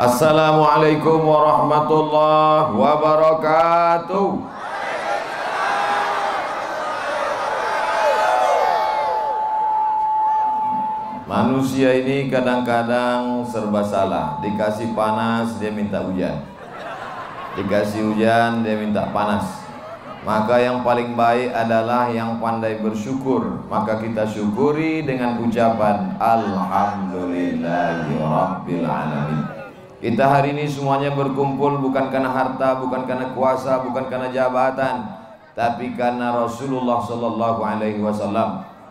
Assalamualaikum warahmatullahi wabarakatuh. Manusia ini kadang-kadang serba salah. Dikasih panas dia minta hujan, dikasih hujan dia minta panas. Maka yang paling baik adalah yang pandai bersyukur. Maka kita syukuri dengan ucapan Alhamdulillahirrabbilalamin. Kita hari ini semuanya berkumpul bukan karena harta, bukan karena kuasa, bukan karena jabatan, tapi karena Rasulullah SAW.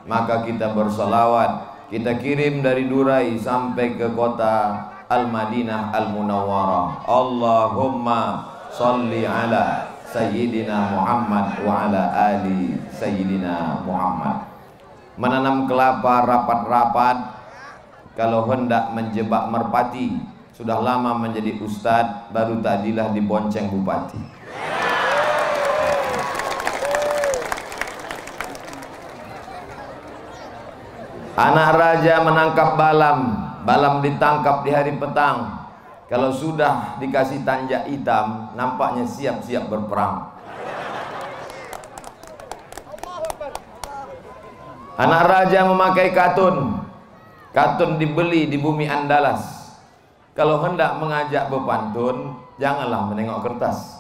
Maka kita bersalawat, kita kirim dari Durai sampai ke kota Al-Madinah Al-Munawwarah. Allahumma salli ala Sayyidina Muhammad wa ala ali Sayyidina Muhammad. Menanam kelapa rapat-rapat kalau hendak menjebak merpati. Sudah lama menjadi ustadz, baru tadilah dibonceng bupati. Anak raja menangkap balam, balam ditangkap di hari petang. Kalau sudah dikasih tanjak hitam, nampaknya siap-siap berperang. Anak raja memakai katun, katun dibeli di bumi Andalas. Kalau hendak mengajak berpantun, janganlah menengok kertas.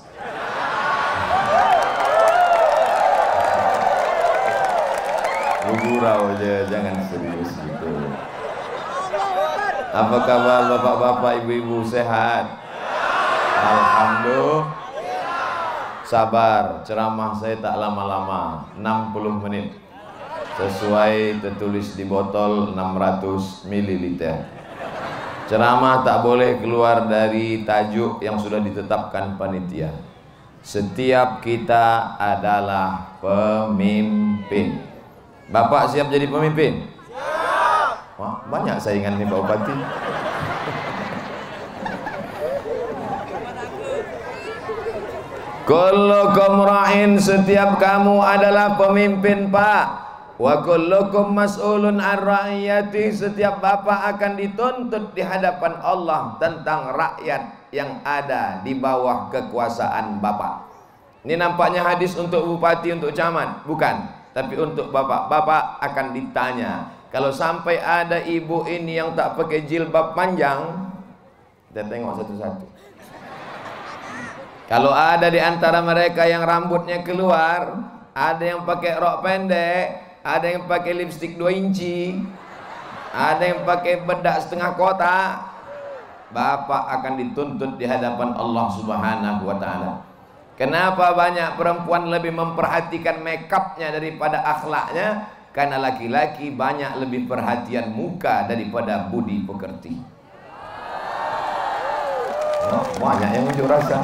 Gurau aja, jangan serius gitu. Apa kabar bapak-bapak, ibu-ibu, sehat? Alhamdulillah. Sabar, ceramah saya tak lama-lama, 60 menit. Sesuai tertulis di botol 600 ml. Ceramah tak boleh keluar dari tajuk yang sudah ditetapkan panitia. Setiap kita adalah pemimpin. Bapak siap jadi pemimpin? Siap. Wah, banyak saingan nih Pak Bupati. Kullukum ra'in, setiap kamu adalah pemimpin, Pak. Wa kullukum mas'ulun an ra'iyati, setiap bapak akan dituntut di hadapan Allah tentang rakyat yang ada di bawah kekuasaan bapak. Ini nampaknya hadis untuk bupati, untuk camat, bukan. Tapi untuk bapak-bapak akan ditanya. Kalau sampai ada ibu ini yang tak pakai jilbab panjang, kita tengok satu-satu. Kalau ada di antara mereka yang rambutnya keluar, ada yang pakai rok pendek, ada yang pakai lipstik 2 inci, ada yang pakai bedak setengah kotak, bapak akan dituntut di hadapan Allah Subhanahu wa Ta'ala. Kenapa banyak perempuan lebih memperhatikan make-upnya daripada akhlaknya? Karena laki-laki banyak lebih perhatian muka daripada budi pekerti. Oh, banyak yang unjuk rasa.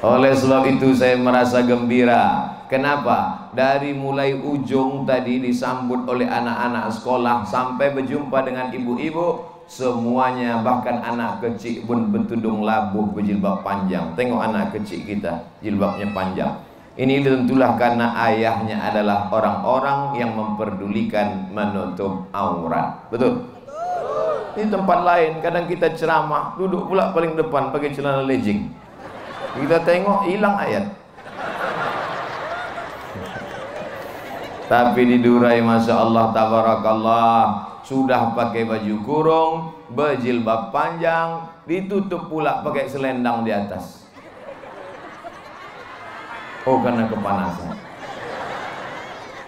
Oleh sebab itu saya merasa gembira. Kenapa? Dari mulai ujung tadi disambut oleh anak-anak sekolah sampai berjumpa dengan ibu-ibu, semuanya, bahkan anak kecil pun bertudung labuh, berjilbab panjang. Tengok anak kecil kita, jilbabnya panjang. Ini tentulah karena ayahnya adalah orang-orang yang memperdulikan menutup aurat. Betul? Betul. Ini tempat lain, kadang kita ceramah, duduk pula paling depan pakai celana legging. Kita tengok, hilang ayat. Tapi di Durai, Masya Allah, Tabarakallah, sudah pakai baju kurung, berjilbab panjang, ditutup pula pakai selendang di atas. Oh, karena kepanasan.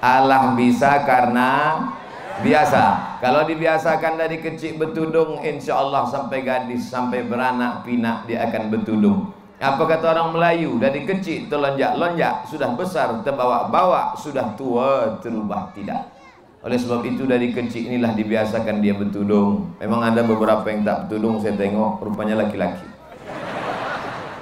Allah bisa karena biasa. Kalau dibiasakan dari kecil bertudung, insya Allah sampai gadis, sampai beranak pinak dia akan bertudung. Apa kata orang Melayu? Dari kecil terlonjak-lonjak, sudah besar terbawa-bawa, sudah tua terubah tidak. Oleh sebab itu dari kecil inilah dibiasakan dia bertudung. Memang ada beberapa yang tak bertudung, saya tengok rupanya laki-laki.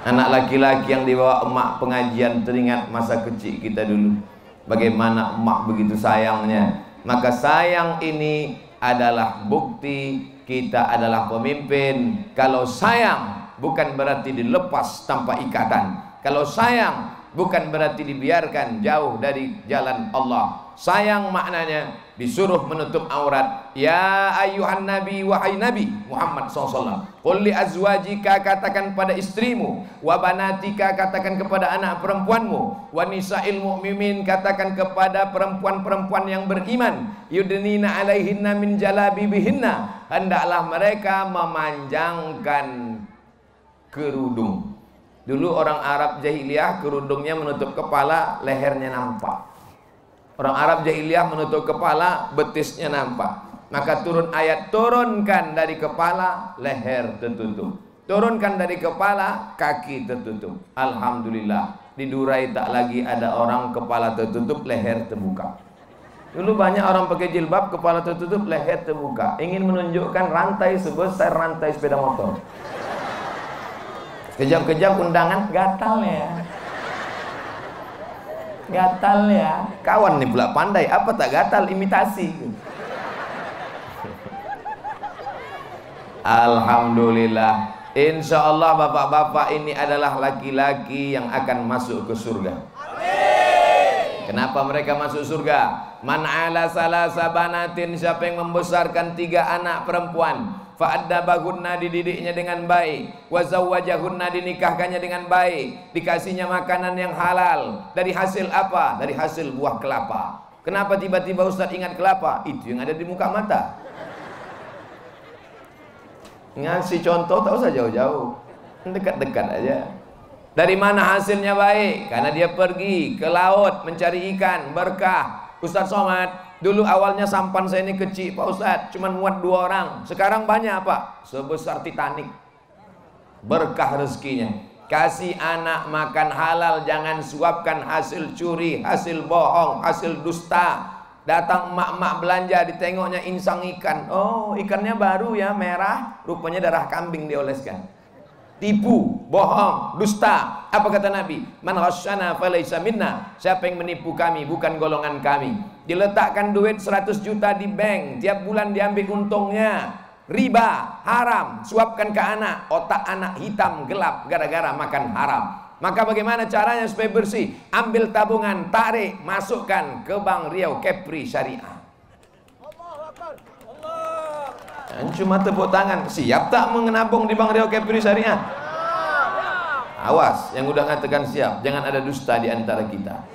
Anak laki-laki yang dibawa emak pengajian, teringat masa kecil kita dulu. Bagaimana emak begitu sayangnya. Maka sayang ini adalah bukti kita adalah pemimpin. Kalau sayang bukan berarti dilepas tanpa ikatan. Kalau sayang bukan berarti dibiarkan jauh dari jalan Allah. Sayang maknanya disuruh menutup aurat. Ya ayyuhan nabi, wahai Nabi Muhammad SAW, qul li azwajika, katakan pada istrimu, wa banatika, katakan kepada anak perempuanmu, wa nisa'il mu'minin, katakan kepada perempuan-perempuan yang beriman, yudnina alaihinna min jalabibihinna, hendaklah mereka memanjangkan kerudung. Dulu orang Arab jahiliyah kerudungnya menutup kepala, lehernya nampak. Orang Arab jahiliyah menutup kepala, betisnya nampak. Maka turun ayat, turunkan dari kepala, leher tertutup, turunkan dari kepala, kaki tertutup. Alhamdulillah, di Durai tak lagi ada orang kepala tertutup, leher terbuka. Dulu banyak orang pakai jilbab, kepala tertutup, leher terbuka, ingin menunjukkan rantai sebesar rantai sepeda motor. Kejap-kejap undangan, gatal ya, gatal ya. Kawan nih pula pandai, apa tak gatal, imitasi. Alhamdulillah, insya Allah bapak-bapak ini adalah laki-laki yang akan masuk ke surga. Amin. Kenapa mereka masuk surga? Man ala salasa banatin, siapa yang membesarkan 3 anak perempuan, fa'addabahunna, dididiknya dengan baik, wa zawwajahunna, dinikahkannya dengan baik, dikasihnya makanan yang halal. Dari hasil apa? Dari hasil buah kelapa. Kenapa tiba-tiba Ustaz ingat kelapa? Itu yang ada di muka mata. Ngasih contoh tak usah jauh-jauh, dekat-dekat aja. Dari mana hasilnya baik? Karena dia pergi ke laut mencari ikan, berkah. Ustaz Somad, dulu awalnya sampan saya ini kecil Pak Ustadz, cuman muat 2 orang. Sekarang banyak Pak, sebesar Titanic. Berkah rezekinya. Kasih anak makan halal, jangan suapkan hasil curi, hasil bohong, hasil dusta. Datang emak-emak belanja, ditengoknya insang ikan. Oh, ikannya baru ya, merah, rupanya darah kambing dioleskan. Tipu, bohong, dusta. Apa kata Nabi? Man ghasyana falaysa minna. Siapa yang menipu kami bukan golongan kami. Diletakkan duit 100 juta di bank, tiap bulan diambil untungnya. Riba, haram, suapkan ke anak. Otak anak hitam gelap gara-gara makan haram. Maka bagaimana caranya supaya bersih? Ambil tabungan, tarik, masukkan ke Bank Riau Kepri Syariah. Cuma tepuk tangan. Siap tak mengenabung di Bank Riau Kepri Syariah? Awas, yang udah katakan siap, jangan ada dusta di antara kita.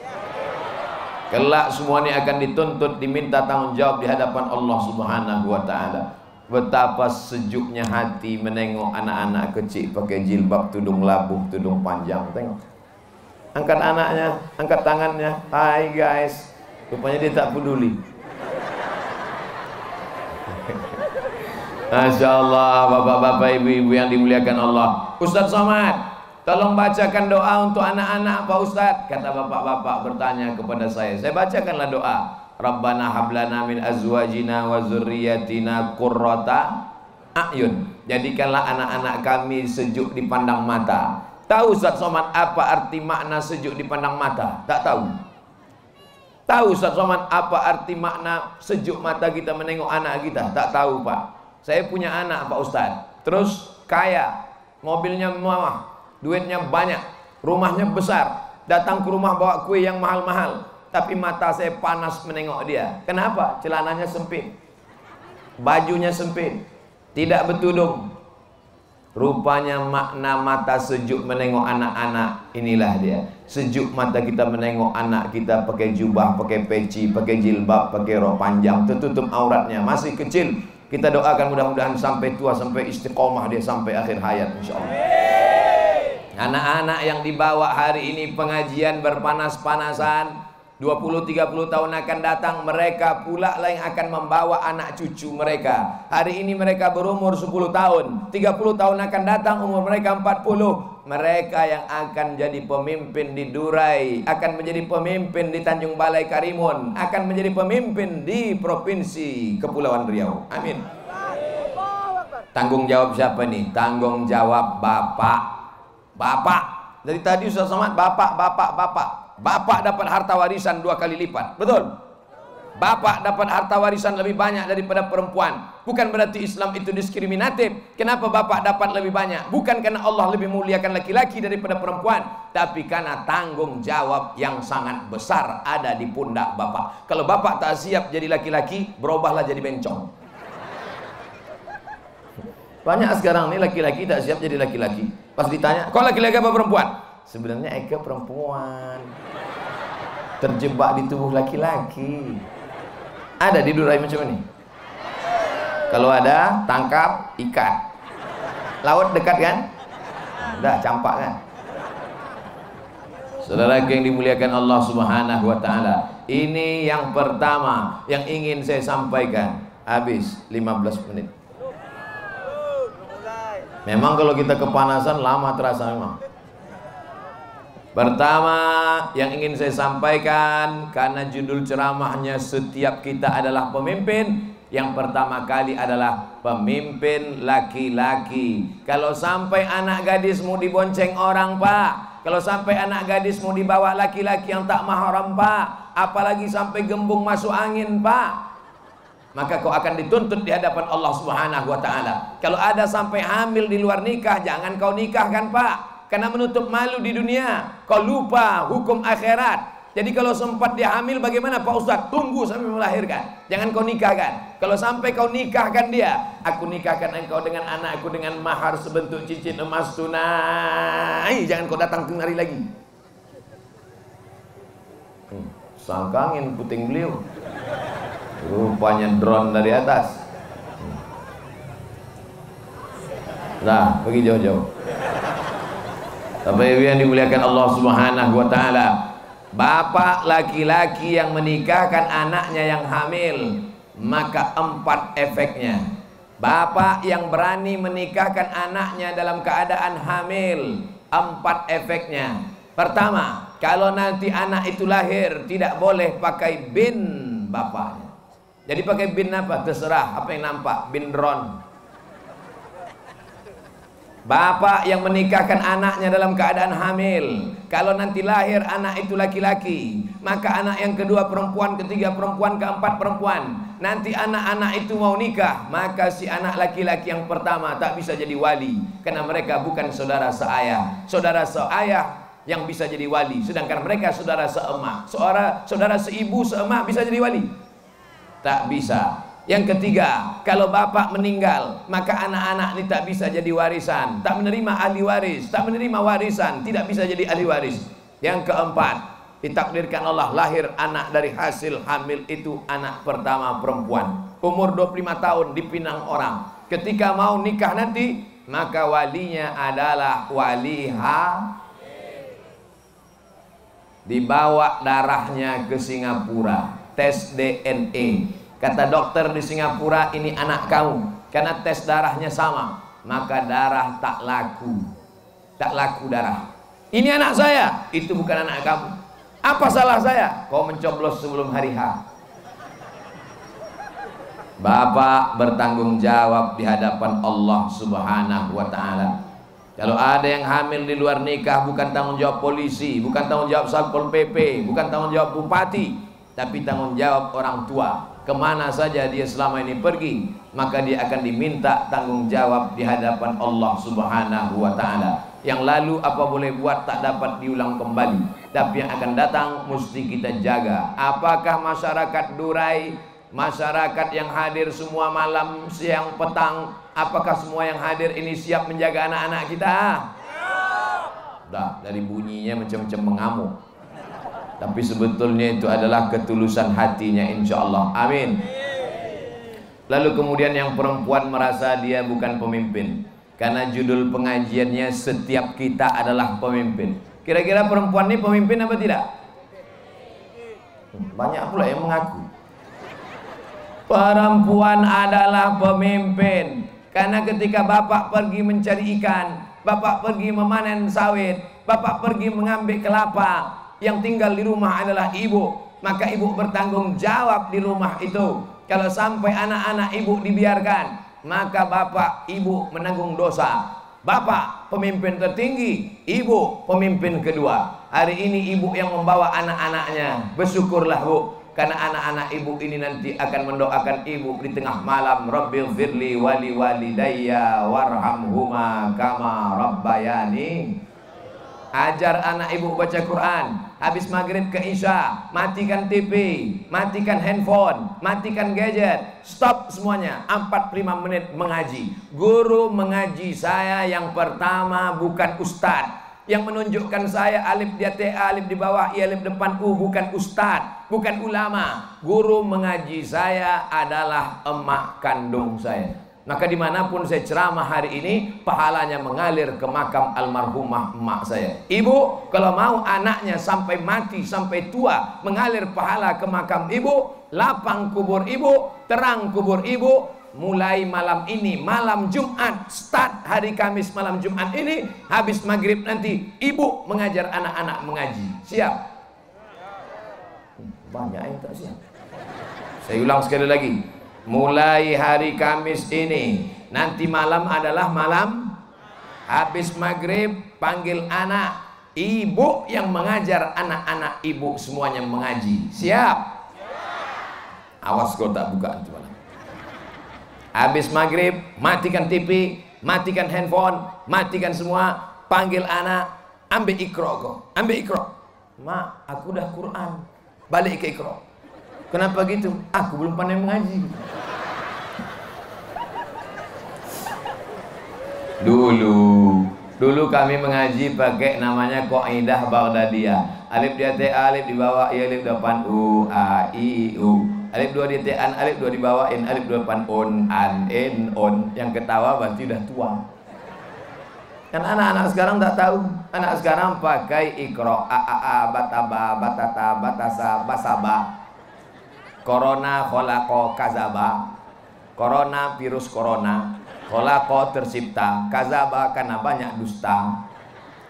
Kelak semuanya akan dituntut, diminta tanggung jawab di hadapan Allah Subhanahu wa taala. Betapa sejuknya hati menengok anak-anak kecil pakai jilbab, tudung labuh, tudung panjang. Tengok. Angkat anaknya, angkat tangannya. Hai guys. Rupanya dia tak peduli. Masya Allah, bapak-bapak, ibu-ibu yang dimuliakan Allah. Ustaz Somad, tolong bacakan doa untuk anak-anak Pak Ustaz. Kata bapak-bapak bertanya kepada saya bacakanlah doa. Rabbana hablana min azwajina wa zurriyatina qurrata a'yun. Jadikanlah anak-anak kami sejuk dipandang mata. Tahu Ustaz Somad apa arti makna sejuk dipandang mata? Tak tahu. Tahu Ustaz Somad apa arti makna sejuk mata kita menengok anak kita? Tak tahu Pak. Saya punya anak Pak Ustadz, terus kaya, mobilnya mewah, duitnya banyak, rumahnya besar, datang ke rumah bawa kue yang mahal-mahal, tapi mata saya panas menengok dia. Kenapa? Celananya sempit, bajunya sempit, tidak bertudung. Rupanya makna mata sejuk menengok anak-anak inilah dia. Sejuk mata kita menengok anak kita pakai jubah, pakai peci, pakai jilbab, pakai rok panjang, tertutup auratnya, masih kecil. Kita doakan mudah-mudahan sampai tua, sampai istiqomah dia, sampai akhir hayat insya Allah. Anak-anak yang dibawa hari ini pengajian berpanas-panasan, 20-30 tahun akan datang, mereka pula lah yang akan membawa anak cucu mereka. Hari ini mereka berumur 10 tahun, 30 tahun akan datang umur mereka 40. Mereka yang akan jadi pemimpin di Durai, akan menjadi pemimpin di Tanjung Balai Karimun, akan menjadi pemimpin di Provinsi Kepulauan Riau. Amin. Tanggung jawab siapa nih? Tanggung jawab bapak. Bapak. Dari tadi Ustaz Somad, bapak, bapak, bapak. Bapak dapat harta warisan 2 kali lipat. Betul? Bapak dapat harta warisan lebih banyak daripada perempuan. bukan berarti Islam itu diskriminatif. Kenapa bapak dapat lebih banyak? Bukan karena Allah lebih muliakan laki-laki daripada perempuan, tapi karena tanggung jawab yang sangat besar ada di pundak bapak. Kalau bapak tak siap jadi laki-laki, berubahlah jadi bencong. Banyak sekarang nih laki-laki tak siap jadi laki-laki. Pas ditanya, kau laki-laki apa perempuan? Sebenarnya Eka perempuan, terjebak di tubuh laki-laki. Ada di Durai macam ini. Kalau ada, tangkap, ikat. Laut dekat kan? Udah, campak kan? Saudara yang dimuliakan Allah Subhanahu wa Ta'ala, ini yang pertama yang ingin saya sampaikan. Habis 15 menit. Memang kalau kita kepanasan lama terasa memang. Pertama yang ingin saya sampaikan, karena judul ceramahnya setiap kita adalah pemimpin, yang pertama kali adalah pemimpin laki-laki. Kalau sampai anak gadismu dibonceng orang, Pak. Kalau sampai anak gadismu dibawa laki-laki yang tak mahram, Pak. Apalagi sampai gembung masuk angin, Pak. Maka kau akan dituntut di hadapan Allah Subhanahu wa Ta'ala. Kalau ada sampai hamil di luar nikah, jangan kau nikahkan, Pak. Karena menutup malu di dunia, kau lupa hukum akhirat. Jadi kalau sempat dia hamil, bagaimana Pak Ustaz? Tunggu sampai melahirkan. Jangan kau nikahkan. Kalau sampai kau nikahkan dia, aku nikahkan engkau dengan anakku dengan mahar sebentuk cincin emas tunai. Jangan kau datang kemari lagi. Sangkangin puting beliau. Rupanya drone dari atas. Nah, pergi jauh-jauh. Bapak Ibu yang dimuliakan Allah Subhanahu wa Ta'ala, bapak laki-laki yang menikahkan anaknya yang hamil, maka 4 efeknya. Bapak yang berani menikahkan anaknya dalam keadaan hamil, 4 efeknya. Pertama, kalau nanti anak itu lahir, tidak boleh pakai bin bapaknya. Jadi pakai bin apa? Terserah, apa yang nampak? Bin drone. Bapak yang menikahkan anaknya dalam keadaan hamil, kalau nanti lahir anak itu laki-laki, maka anak yang kedua perempuan, ketiga perempuan, keempat perempuan. Nanti anak-anak itu mau nikah, maka si anak laki-laki yang pertama tak bisa jadi wali, karena mereka bukan saudara seayah. Saudara seayah yang bisa jadi wali, sedangkan mereka saudara seemak. Saudara seibu seemak bisa jadi wali? Tak bisa. Yang ketiga, kalau bapak meninggal, maka anak-anak ini tak bisa jadi warisan, tak menerima ahli waris, tak menerima warisan, tidak bisa jadi ahli waris. Yang keempat, ditakdirkan Allah lahir anak dari hasil hamil itu, anak pertama perempuan, umur 25 tahun dipinang orang. Ketika mau nikah nanti, maka walinya adalah wali hamil. Dibawa darahnya ke Singapura, tes DNA. Kata dokter di Singapura, ini anak kamu. Karena tes darahnya sama, maka darah tak laku. Tak laku darah. Ini anak saya, itu bukan anak kamu. Apa salah saya? Kau mencoblos sebelum hari H. Bapak bertanggung jawab di hadapan Allah Subhanahu wa Ta'ala. Kalau ada yang hamil di luar nikah, bukan tanggung jawab polisi, bukan tanggung jawab Satpol PP, bukan tanggung jawab bupati, tapi tanggung jawab orang tua. Kemana saja dia selama ini pergi, maka dia akan diminta tanggung jawab di hadapan Allah Subhanahu wa Ta'ala. Yang lalu apa boleh buat, tak dapat diulang kembali. Tapi yang akan datang mesti kita jaga. Apakah masyarakat Durai, masyarakat yang hadir semua malam, siang, petang, apakah semua yang hadir ini siap menjaga anak-anak kita? Dah, dari bunyinya macam-macam mengamuk. Tapi sebetulnya itu adalah ketulusan hatinya, insya Allah. Amin. Lalu kemudian yang perempuan merasa dia bukan pemimpin, karena judul pengajiannya setiap kita adalah pemimpin. Kira-kira perempuan ini pemimpin apa tidak? Banyak pula yang mengaku perempuan adalah pemimpin. Karena ketika bapak pergi mencari ikan, bapak pergi memanen sawit, bapak pergi mengambil kelapa, yang tinggal di rumah adalah ibu. Maka ibu bertanggung jawab di rumah itu. Kalau sampai anak-anak ibu dibiarkan, maka bapak ibu menanggung dosa. Bapak pemimpin tertinggi, ibu pemimpin kedua. Hari ini ibu yang membawa anak-anaknya, bersyukurlah bu. Karena anak-anak ibu ini nanti akan mendoakan ibu di tengah malam, Rabbighfirli wali walidayya warhamhuma kama rabbayani. Ajar anak ibu baca Quran. Habis maghrib ke isya, matikan TV, matikan handphone, matikan gadget. Stop semuanya, 45 menit mengaji. Guru mengaji saya yang pertama bukan ustaz. Yang menunjukkan saya alif di atas, alif di bawah, i alif depan u, bukan ustaz, bukan ulama. Guru mengaji saya adalah emak kandung saya. Maka dimanapun saya ceramah hari ini, pahalanya mengalir ke makam almarhumah emak saya. Ibu, kalau mau anaknya sampai mati, sampai tua, mengalir pahala ke makam ibu, lapang kubur ibu, terang kubur ibu. Mulai malam ini, malam Jumat, start hari Kamis malam Jumat ini, habis maghrib nanti ibu mengajar anak-anak mengaji. Siap? Banyak yang tak siap. Saya ulang sekali lagi. Mulai hari Kamis ini, nanti malam adalah malam habis maghrib, panggil anak ibu yang mengajar anak-anak ibu semuanya mengaji. Siap? Awas kalau tak buka nanti malam. Habis maghrib, matikan TV, matikan handphone, matikan semua, panggil anak, ambil Iqra kau, ambil Iqra. Mak, aku dah Quran, balik ke Iqra. Kenapa gitu? Aku belum pandai mengaji. Dulu kami mengaji pakai namanya Qaidah Baghdadiyah. Alif di atas, alif di bawah, i alif depan u, a, i, u. Alif dua di atas, alif dua di bawah, in, alif dua depan on, an, in, on. Yang ketawa berarti udah tua. Kan anak-anak sekarang tak tahu. Anak sekarang pakai Iqra, a, bataba, batata, batasa, basaba. Corona kholaqo kazaba. Corona virus corona. Kholaqo tercipta, kazaba karena banyak dusta.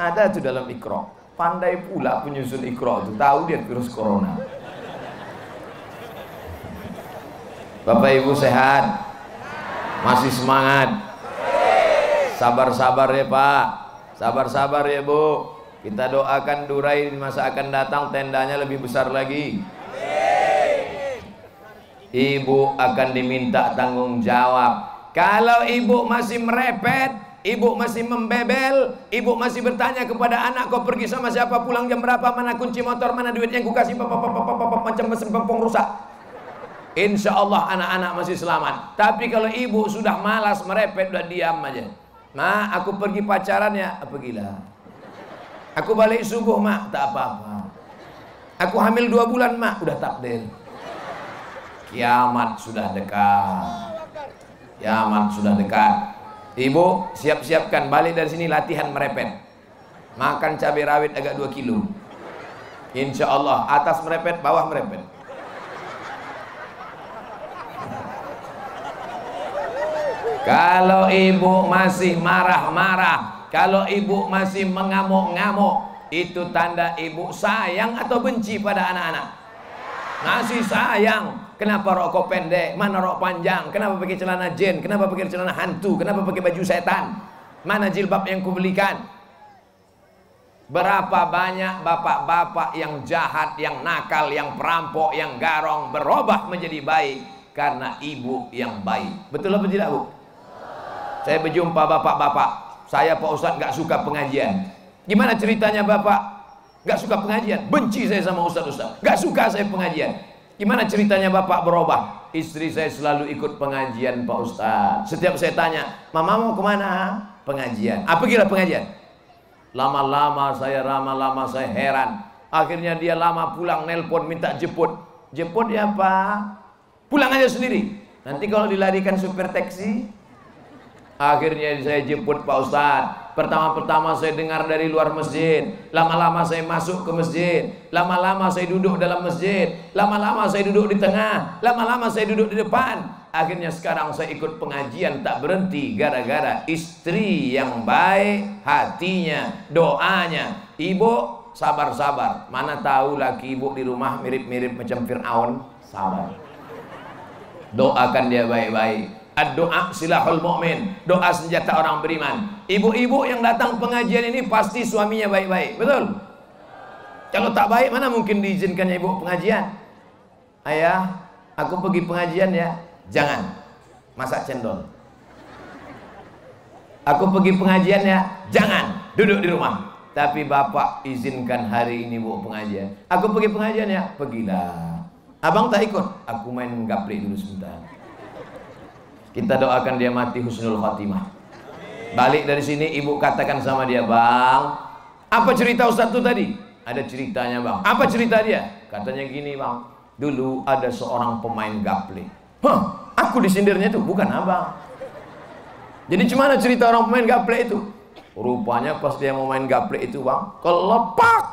Ada itu dalam Iqra. Pandai pula penyusun Iqra itu, tahu dia virus corona. Bapak Ibu sehat? Masih semangat? Sabar-sabar ya Pak, sabar-sabar ya Bu. Kita doakan Durai di masa akan datang tendanya lebih besar lagi. Ibu akan diminta tanggung jawab. Kalau ibu masih merepet, ibu masih membebel, ibu masih bertanya kepada anak, kau pergi sama siapa, pulang jam berapa, mana kunci motor, mana duit yang kukasih, macam mesin pempung rusak. Insya Allah anak-anak masih selamat. Tapi kalau ibu sudah malas merepet, udah diam aja. Mak, aku pergi pacaran ya, pergilah. Aku balik subuh mak, tak apa-apa. Aku hamil 2 bulan mak, udah takdir. Kiamat sudah dekat. Kiamat sudah dekat. Ibu, siap-siapkan balik dari sini latihan merepet. Makan cabai rawit agak 2 kilo. Insya Allah, atas merepet, bawah merepet. Kalau ibu masih marah-marah, kalau ibu masih mengamuk-ngamuk, itu tanda ibu sayang atau benci pada anak-anak. Masih sayang. Kenapa rok kau pendek? Mana rok panjang? Kenapa pakai celana jin? Kenapa pakai celana hantu? Kenapa pakai baju setan? Mana jilbab yang kubelikan? Berapa banyak bapak-bapak yang jahat, yang nakal, yang perampok, yang garong berubah menjadi baik karena ibu yang baik. Betul apa tidak Bu? Saya berjumpa bapak-bapak. Saya Pak Ustadz gak suka pengajian. Gimana ceritanya Bapak? Gak suka pengajian. Benci saya sama Ustadz. Gak suka saya pengajian. Gimana ceritanya Bapak berubah? Istri saya selalu ikut pengajian Pak Ustaz. Setiap saya tanya, Mama mau kemana? Pengajian. Apa kira pengajian? Lama-lama saya heran. Akhirnya dia lama pulang, nelpon minta jemput. Jemput ya Pak? Pulang aja sendiri. Nanti kalau dilarikan supir taksi. Akhirnya saya jemput Pak Ustaz. Pertama-pertama saya dengar dari luar masjid. Lama-lama saya masuk ke masjid. Lama-lama saya duduk dalam masjid. Lama-lama saya duduk di tengah. Lama-lama saya duduk di depan. Akhirnya sekarang saya ikut pengajian tak berhenti. Gara-gara istri yang baik, hatinya, doanya. Ibu, sabar-sabar. Mana tahu laki ibu di rumah mirip-mirip macam Fir'aun. Sabar. Doakan dia baik-baik. Ad-doa silahul mu'min. Doa senjata orang beriman. Ibu-ibu yang datang pengajian ini pasti suaminya baik-baik. Betul? Kalau tak baik mana mungkin diizinkannya ibu pengajian? Ayah, aku pergi pengajian ya. Jangan. Masak cendol. Aku pergi pengajian ya. Jangan. Duduk di rumah. Tapi bapak izinkan hari ini buat pengajian. Aku pergi pengajian ya. Pergilah. Abang tak ikut. Aku main gaplik dulu sebentar. Kita doakan dia mati husnul khatimah. Balik dari sini ibu katakan sama dia, bang, apa cerita Ustaz itu tadi? Ada ceritanya bang. Apa cerita dia? Katanya gini bang, dulu ada seorang pemain gaple. Hah, aku disindirnya itu, bukan abang. Jadi gimana cerita orang pemain gaple itu? Rupanya pas dia mau main gaple itu bang, kelepak.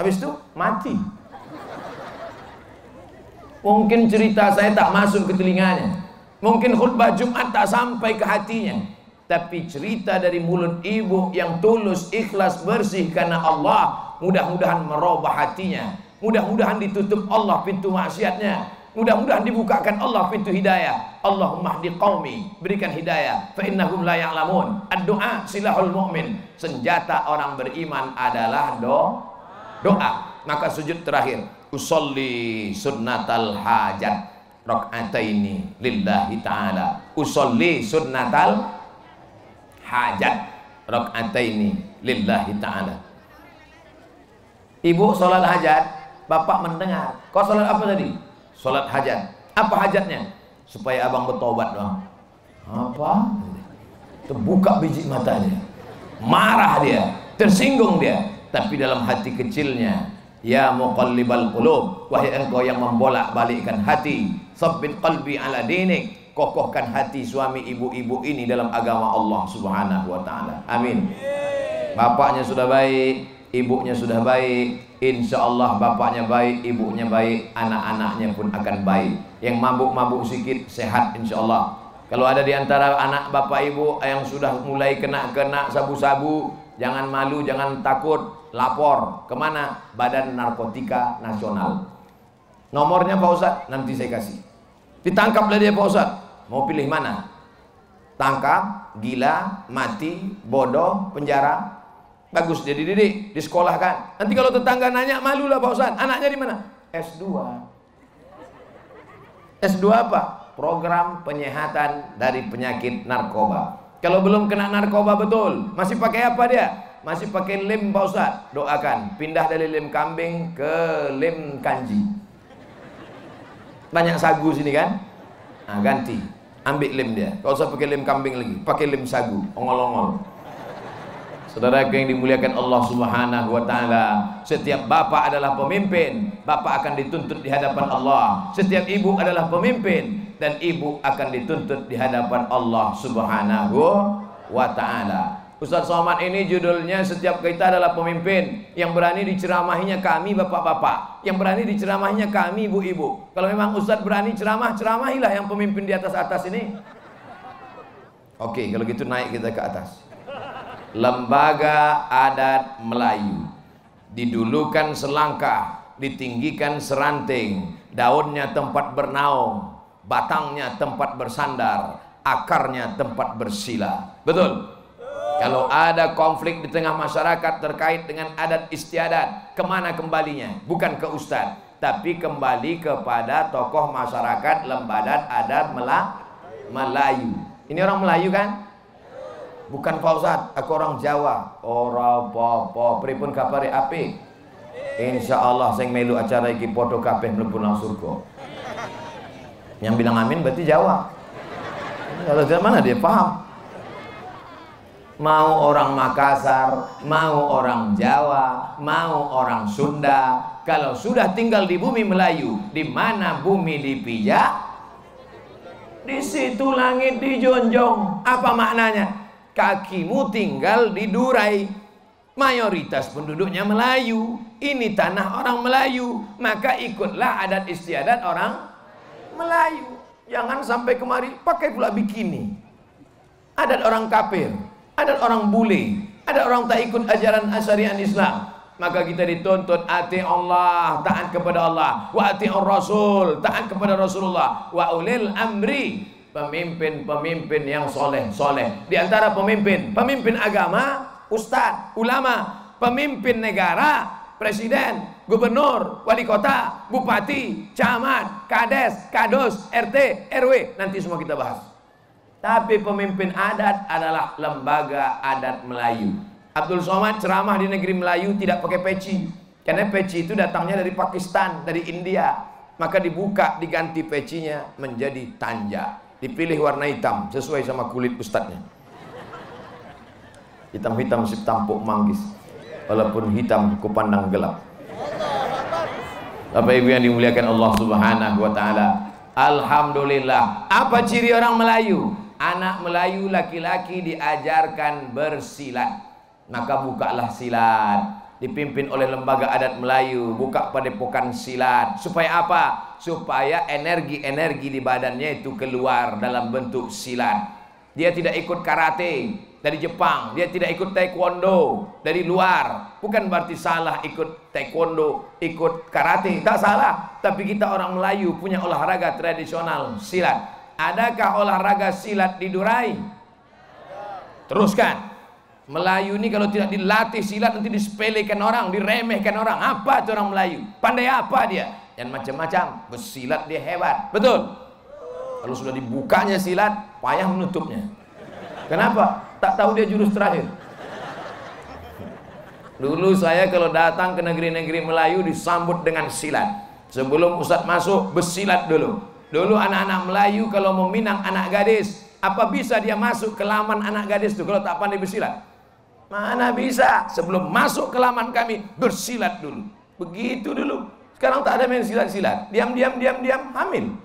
Habis itu mati. Mungkin cerita saya tak masuk ke telinganya. Mungkin khutbah Jumat tak sampai ke hatinya. Tapi cerita dari mulut ibu yang tulus, ikhlas, bersih karena Allah, mudah-mudahan merubah hatinya. Mudah-mudahan ditutup Allah pintu maksiatnya. Mudah-mudahan dibukakan Allah pintu hidayah. Allahumma hdi qaumi, berikan hidayah. Fa innahum la ya'lamun. Ad-du'a silahul mu'min. Senjata orang beriman adalah doa. Maka sujud terakhir, usolli sunnatal hajat rak'ataini lillahi ta'ala. Usolli sunnatal hajat rak'ataini lillahi ta'ala. Ibu sholat hajat, bapak mendengar. Kau sholat apa tadi? Sholat hajat. Apa hajatnya? Supaya abang bertobat doang. Apa? Terbuka biji matanya. Marah dia, tersinggung dia. Tapi dalam hati kecilnya, ya muqallibal qulub, wahai engkau yang membolak-balikkan hati, sabbit qalbi ala dinik. Kokohkan hati suami ibu-ibu ini dalam agama Allah Subhanahu wa ta'ala. Amin. Bapaknya sudah baik, ibunya sudah baik. Insya Allah bapaknya baik, ibunya baik, anak-anaknya pun akan baik. Yang mabuk-mabuk sedikit sehat insya Allah. Kalau ada di antara anak bapak ibu yang sudah mulai kena sabu-sabu, jangan malu, jangan takut. Lapor kemana? Badan Narkotika Nasional. Nomornya Pak Ustadz nanti saya kasih. Ditangkaplah dia Pak Ustadz. Mau pilih mana? Tangkap, gila, mati, bodoh, penjara. Bagus dia dididik, disekolahkan. Nanti kalau tetangga nanya, malulah Pak Ustadz. Anaknya di mana? S2. S2 apa? Program penyehatan dari penyakit narkoba. Kalau belum kena narkoba betul, masih pakai apa dia? Masih pakai lem Pak Ustadz. Doakan, pindah dari lem kambing ke lem kanji. Banyak sagu sini kan? Nah, ganti, ambil lem dia. Kau usah pakai lem kambing lagi, pakai lem sagu, ongol-ongol. Saudara yang dimuliakan Allah Subhanahu wa ta'ala, setiap bapak adalah pemimpin, bapak akan dituntut di hadapan Allah. Setiap ibu adalah pemimpin, dan ibu akan dituntut di hadapan Allah Subhanahu wa ta'ala. Ustaz Somad ini judulnya setiap kita adalah pemimpin. Yang berani diceramahinya kami bapak-bapak, yang berani diceramahinya kami ibu-ibu. Kalau memang Ustaz berani ceramah, ceramahilah yang pemimpin di atas-atas ini. Oke, kalau gitu naik kita ke atas. Lembaga Adat Melayu didulukan selangkah, ditinggikan seranting. Daunnya tempat bernaung, batangnya tempat bersandar, akarnya tempat bersila. Betul? Kalau ada konflik di tengah masyarakat terkait dengan adat istiadat, kemana kembalinya? Bukan ke ustadz, tapi kembali kepada tokoh masyarakat Lembaga Adat Melayu. Ini orang Melayu kan? Bukan Pak Ustadz, aku orang Jawa. Orang popo, pripun kapare api. Insya Allah saya melu acara iki podo kabeh mlebu nang surga. Yang bilang amin berarti Jawa. Kalau dari mana dia paham? Mau orang Makassar, mau orang Jawa, mau orang Sunda, kalau sudah tinggal di bumi Melayu, di mana bumi dipijak, di situ langit dijunjung. Apa maknanya? Kakimu tinggal di Durai, mayoritas penduduknya Melayu. Ini tanah orang Melayu, maka ikutlah adat istiadat orang Melayu. Jangan sampai kemari pakai pula bikini. Adat orang kafir, ada orang bule, ada orang tak ikut ajaran syariat Islam. Maka kita dituntut ati Allah, taat kepada Allah, wa ati'ur rasul, taat kepada Rasulullah, wa ulil amri, pemimpin-pemimpin yang soleh-soleh. Di antara pemimpin agama, ustadz, ulama, pemimpin negara, presiden, gubernur, wali kota, bupati, camat, kades, kados, RT, RW, nanti semua kita bahas. Tapi pemimpin adat adalah Lembaga Adat Melayu. Abdul Somad ceramah di negeri Melayu tidak pakai peci, karena peci itu datangnya dari Pakistan, dari India. Maka dibuka, diganti pecinya menjadi tanja. Dipilih warna hitam sesuai sama kulit ustadznya. Hitam-hitam sip tampuk manggis, walaupun hitam kupandang gelap. Bapak Ibu yang dimuliakan Allah Subhanahu wa taala. Alhamdulillah. Apa ciri orang Melayu? Anak Melayu laki-laki diajarkan bersilat. Maka bukalah silat. Dipimpin oleh Lembaga Adat Melayu, buka padepokan silat. Supaya apa? Supaya energi-energi di badannya itu keluar dalam bentuk silat. Dia tidak ikut karate dari Jepang, dia tidak ikut taekwondo dari luar. Bukan berarti salah ikut taekwondo, ikut karate, tak salah. Tapi kita orang Melayu punya olahraga tradisional silat. Adakah olahraga silat di Durai? Teruskan. Melayu ini kalau tidak dilatih silat nanti disepelekan orang, diremehkan orang. Apa itu orang Melayu? Pandai apa dia? Dan macam-macam, bersilat dia hebat. Betul? Kalau sudah dibukanya silat, payah menutupnya. Kenapa? Tak tahu dia jurus terakhir. Dulu saya kalau datang ke negeri-negeri Melayu disambut dengan silat. Sebelum ustaz masuk, bersilat dulu. Dulu anak-anak Melayu kalau meminang anak gadis, apa bisa dia masuk ke laman anak gadis itu kalau tak pandai bersilat? Mana bisa. Sebelum masuk ke laman kami, bersilat dulu. Begitu dulu. Sekarang tak ada main silat-silat. Diam-diam hamil.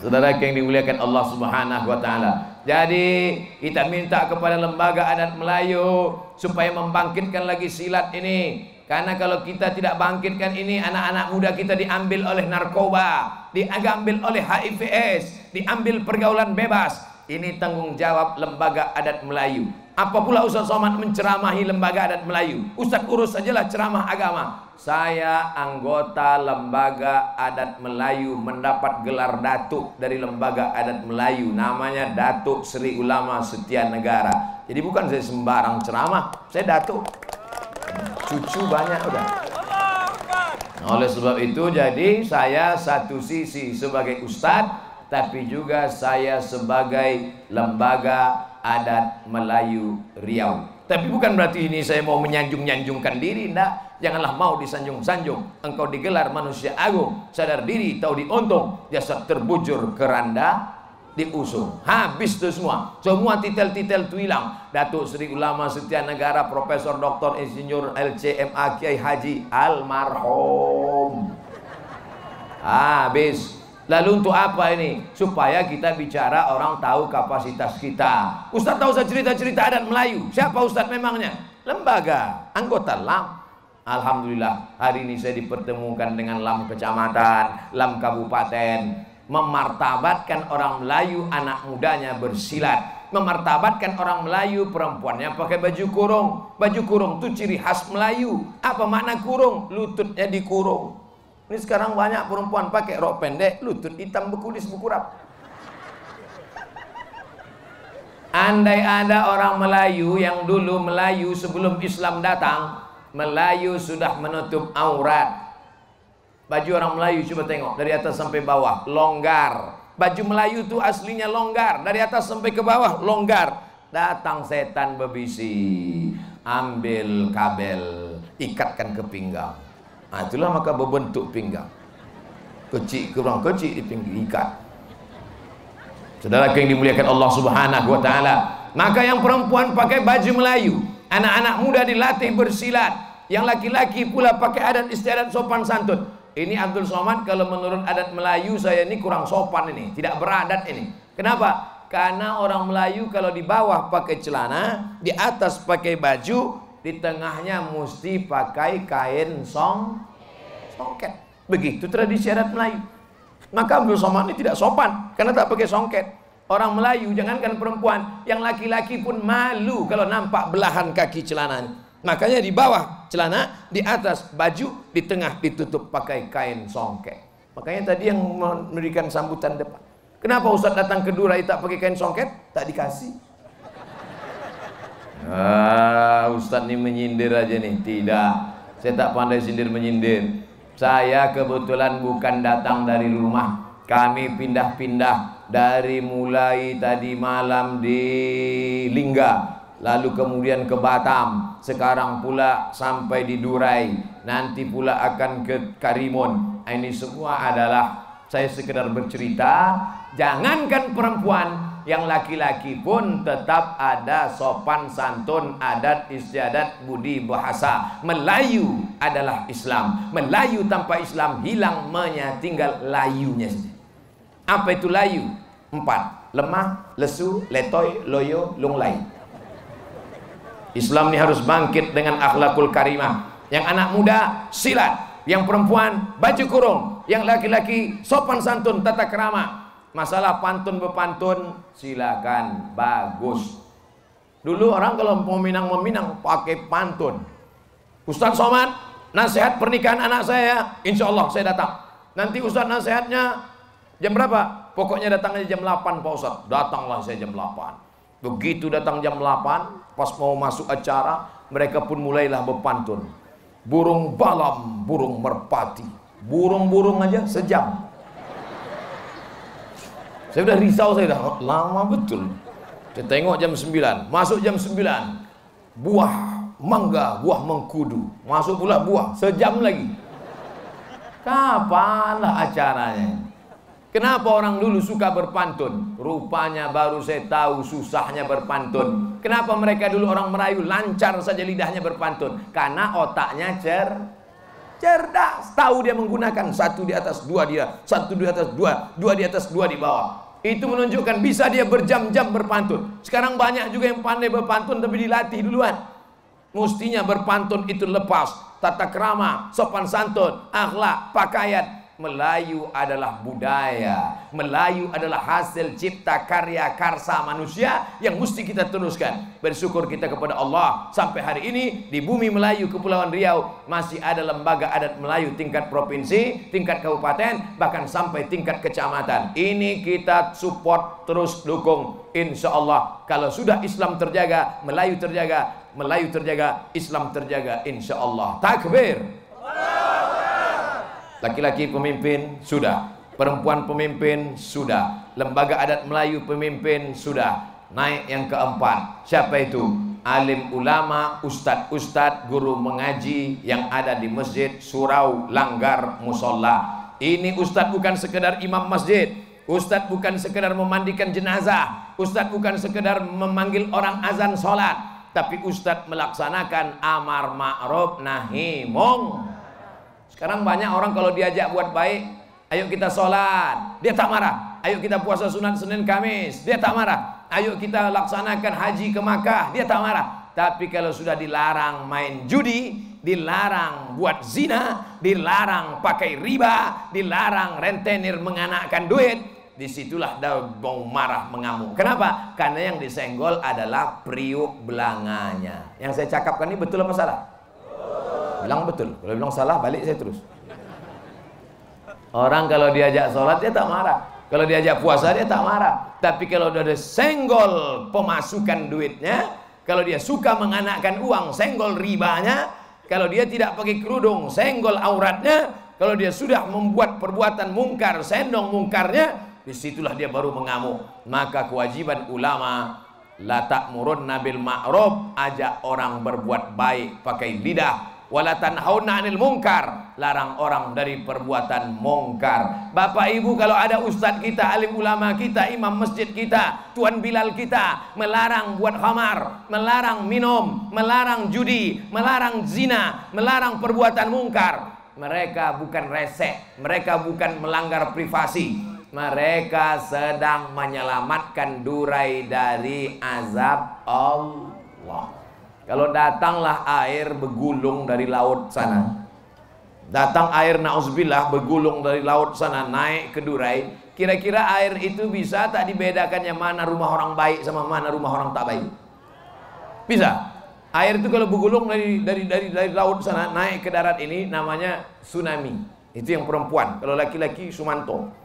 Saudara yang dimuliakan Allah Subhanahu wa taala. Jadi kita minta kepada Lembaga Adat Melayu supaya membangkitkan lagi silat ini. Karena kalau kita tidak bangkitkan ini, anak-anak muda kita diambil oleh narkoba, diambil oleh HIV/AIDS, diambil pergaulan bebas. Ini tanggung jawab Lembaga Adat Melayu. Apa pula Ustaz Somad menceramahi Lembaga Adat Melayu? Ustaz urus sajalah ceramah agama. Saya anggota Lembaga Adat Melayu, mendapat gelar datuk dari Lembaga Adat Melayu. Namanya Datuk Seri Ulama Setianegara. Jadi bukan saya sembarang ceramah, saya datuk. Cucu banyak udah. Oleh sebab itu jadi saya satu sisi sebagai ustadz, tapi juga saya sebagai Lembaga Adat Melayu Riau. Tapi bukan berarti ini saya mau menyanjung-nyanjungkan diri, enggak. Janganlah mau disanjung-sanjung. Engkau digelar manusia agung, sadar diri, tahu diuntung, jasad terbujur keranda diusung. Habis itu semua titel-titel itu hilang. Datuk Seri Ulama Setianegara, Profesor Dr. Insinyur LCMA Kiai Haji almarhum. Habis. Lalu untuk apa ini? Supaya kita bicara orang tahu kapasitas kita. Ustaz tahu saya cerita-cerita adat Melayu. Siapa Ustaz memangnya? Lembaga, anggota LAM. Alhamdulillah hari ini saya dipertemukan dengan LAM kecamatan, LAM kabupaten. Memartabatkan orang Melayu anak mudanya bersilat, memartabatkan orang Melayu perempuannya pakai baju kurung. Baju kurung itu ciri khas Melayu. Apa makna kurung? Lututnya dikurung. Ini sekarang banyak perempuan pakai rok pendek, lutut hitam bekulis bekurap. Andai ada orang Melayu yang dulu Melayu sebelum Islam datang, Melayu sudah menutup aurat. Baju orang Melayu coba tengok dari atas sampai bawah longgar. Baju Melayu itu aslinya longgar, dari atas sampai ke bawah longgar. Datang setan berbisi, ambil kabel, ikatkan ke pinggang. Nah, itulah maka berbentuk pinggang. Kecil kurang kecil di pinggir ikat. Saudara yang dimuliakan Allah Subhanahu wa taala. Maka yang perempuan pakai baju Melayu, anak-anak muda dilatih bersilat, yang laki-laki pula pakai adat istiadat sopan santun. Ini Abdul Somad kalau menurut adat Melayu saya ini kurang sopan ini, tidak beradat ini. Kenapa? Karena orang Melayu kalau di bawah pakai celana, di atas pakai baju, di tengahnya mesti pakai kain songket. Begitu tradisi adat Melayu. Maka Abdul Somad ini tidak sopan karena tak pakai songket. Orang Melayu jangankan perempuan, yang laki-laki pun malu kalau nampak belahan kaki celananya. Makanya di bawah celana, di atas baju, di tengah ditutup pakai kain songket. Makanya tadi yang memberikan sambutan depan, kenapa Ustaz datang ke Durai tak pakai kain songket? Tak dikasih. Ustaz ni menyindir aja nih. Tidak, saya tak pandai sindir menyindir. Saya kebetulan bukan datang dari rumah. Kami pindah-pindah dari mulai tadi malam di Lingga, lalu kemudian ke Batam, sekarang pula sampai di Durai, nanti pula akan ke Karimun. Ini semua adalah saya sekedar bercerita. Jangankan perempuan, yang laki-laki pun tetap ada sopan santun, adat istiadat, budi bahasa. Melayu adalah Islam. Melayu tanpa Islam hilang, tinggal layunya. Apa itu layu? 4. Lemah, lesu, letoy, loyo, lunglai. Islam ini harus bangkit dengan akhlakul karimah. Yang anak muda silat, yang perempuan baju kurung, yang laki-laki sopan santun, tata kerama. Masalah pantun berpantun silakan, bagus. Dulu orang kalau meminang-meminang pakai pantun. Ustaz Somad, nasihat pernikahan anak saya, insya Allah saya datang. Nanti Ustaz nasihatnya jam berapa? Pokoknya datang aja jam 8 Pak Ustaz. Datanglah saya jam 8. Begitu datang jam 8, pas mau masuk acara, mereka pun mulailah berpantun. Burung balam, burung merpati. Burung-burung aja sejam. Saya sudah risau, saya dah lama betul. Saya tengok jam 9, masuk jam 9. Buah mangga, buah mengkudu, masuk pula buah, sejam lagi. Kapanlah acaranya? Kenapa orang dulu suka berpantun? Rupanya baru saya tahu susahnya berpantun. Kenapa mereka dulu orang Melayu lancar saja lidahnya berpantun? Karena otaknya cerdas. Tahu dia menggunakan satu di atas dua dia, satu di atas dua, dua di atas dua di bawah. Itu menunjukkan bisa dia berjam-jam berpantun. Sekarang banyak juga yang pandai berpantun tapi dilatih duluan. Mestinya berpantun itu lepas tata krama, sopan santun, akhlak, pakaian. Melayu adalah budaya. Melayu adalah hasil cipta karya karsa manusia yang mesti kita teruskan. Bersyukur kita kepada Allah, sampai hari ini di bumi Melayu Kepulauan Riau masih ada lembaga adat Melayu tingkat provinsi, tingkat kabupaten, bahkan sampai tingkat kecamatan. Ini kita support, terus dukung. Insya Allah kalau sudah Islam terjaga, Melayu terjaga. Melayu terjaga, Islam terjaga, insya Allah. Takbir. Laki-laki pemimpin sudah, perempuan pemimpin sudah, lembaga adat Melayu pemimpin sudah. Naik yang keempat, siapa itu? Alim ulama, ustad-ustad, guru mengaji yang ada di masjid, surau, langgar, musola. Ini ustad bukan sekedar imam masjid, ustad bukan sekedar memandikan jenazah, ustad bukan sekedar memanggil orang azan sholat. Tapi ustadz melaksanakan amar ma'ruf nahi mungkar. Sekarang banyak orang kalau diajak buat baik, ayo kita sholat, dia tak marah. Ayo kita puasa sunat Senin Kamis, dia tak marah. Ayo kita laksanakan haji ke Makkah, dia tak marah. Tapi kalau sudah dilarang main judi, dilarang buat zina, dilarang pakai riba, dilarang rentenir menganakkan duit, disitulah dah mau marah, mengamuk. Kenapa? Karena yang disenggol adalah priuk belanganya. Yang saya cakapkan ini betul apa salah? Bilang betul. Kalau bilang salah, balik saya terus. Orang kalau diajak sholat, dia tak marah. Kalau diajak puasa, dia tak marah. Tapi kalau udah disenggol pemasukan duitnya, kalau dia suka menganakkan uang, senggol ribanya. Kalau dia tidak pakai kerudung, senggol auratnya. Kalau dia sudah membuat perbuatan mungkar, sendong mungkarnya. Disitulah dia baru mengamuk. Maka kewajiban ulama, la ta'murunna bil ma'ruf, ajak orang berbuat baik pakai lidah, wala tanhauna 'anil munkar, larang orang dari perbuatan mungkar. Bapak Ibu, kalau ada ustaz kita, alim ulama kita, imam masjid kita, tuan bilal kita melarang buat khamar, melarang minum, melarang judi, melarang zina, melarang perbuatan mungkar, mereka bukan resek, mereka bukan melanggar privasi. Mereka sedang menyelamatkan Durai dari azab Allah. Kalau datanglah air bergulung dari laut sana, datang air na'uzubillah bergulung dari laut sana naik ke Durai, kira-kira air itu bisa tak dibedakannya mana rumah orang baik sama mana rumah orang tak baik? Bisa. Air itu kalau bergulung dari laut sana naik ke darat ini namanya tsunami. Itu yang perempuan. Kalau laki-laki Sumanto.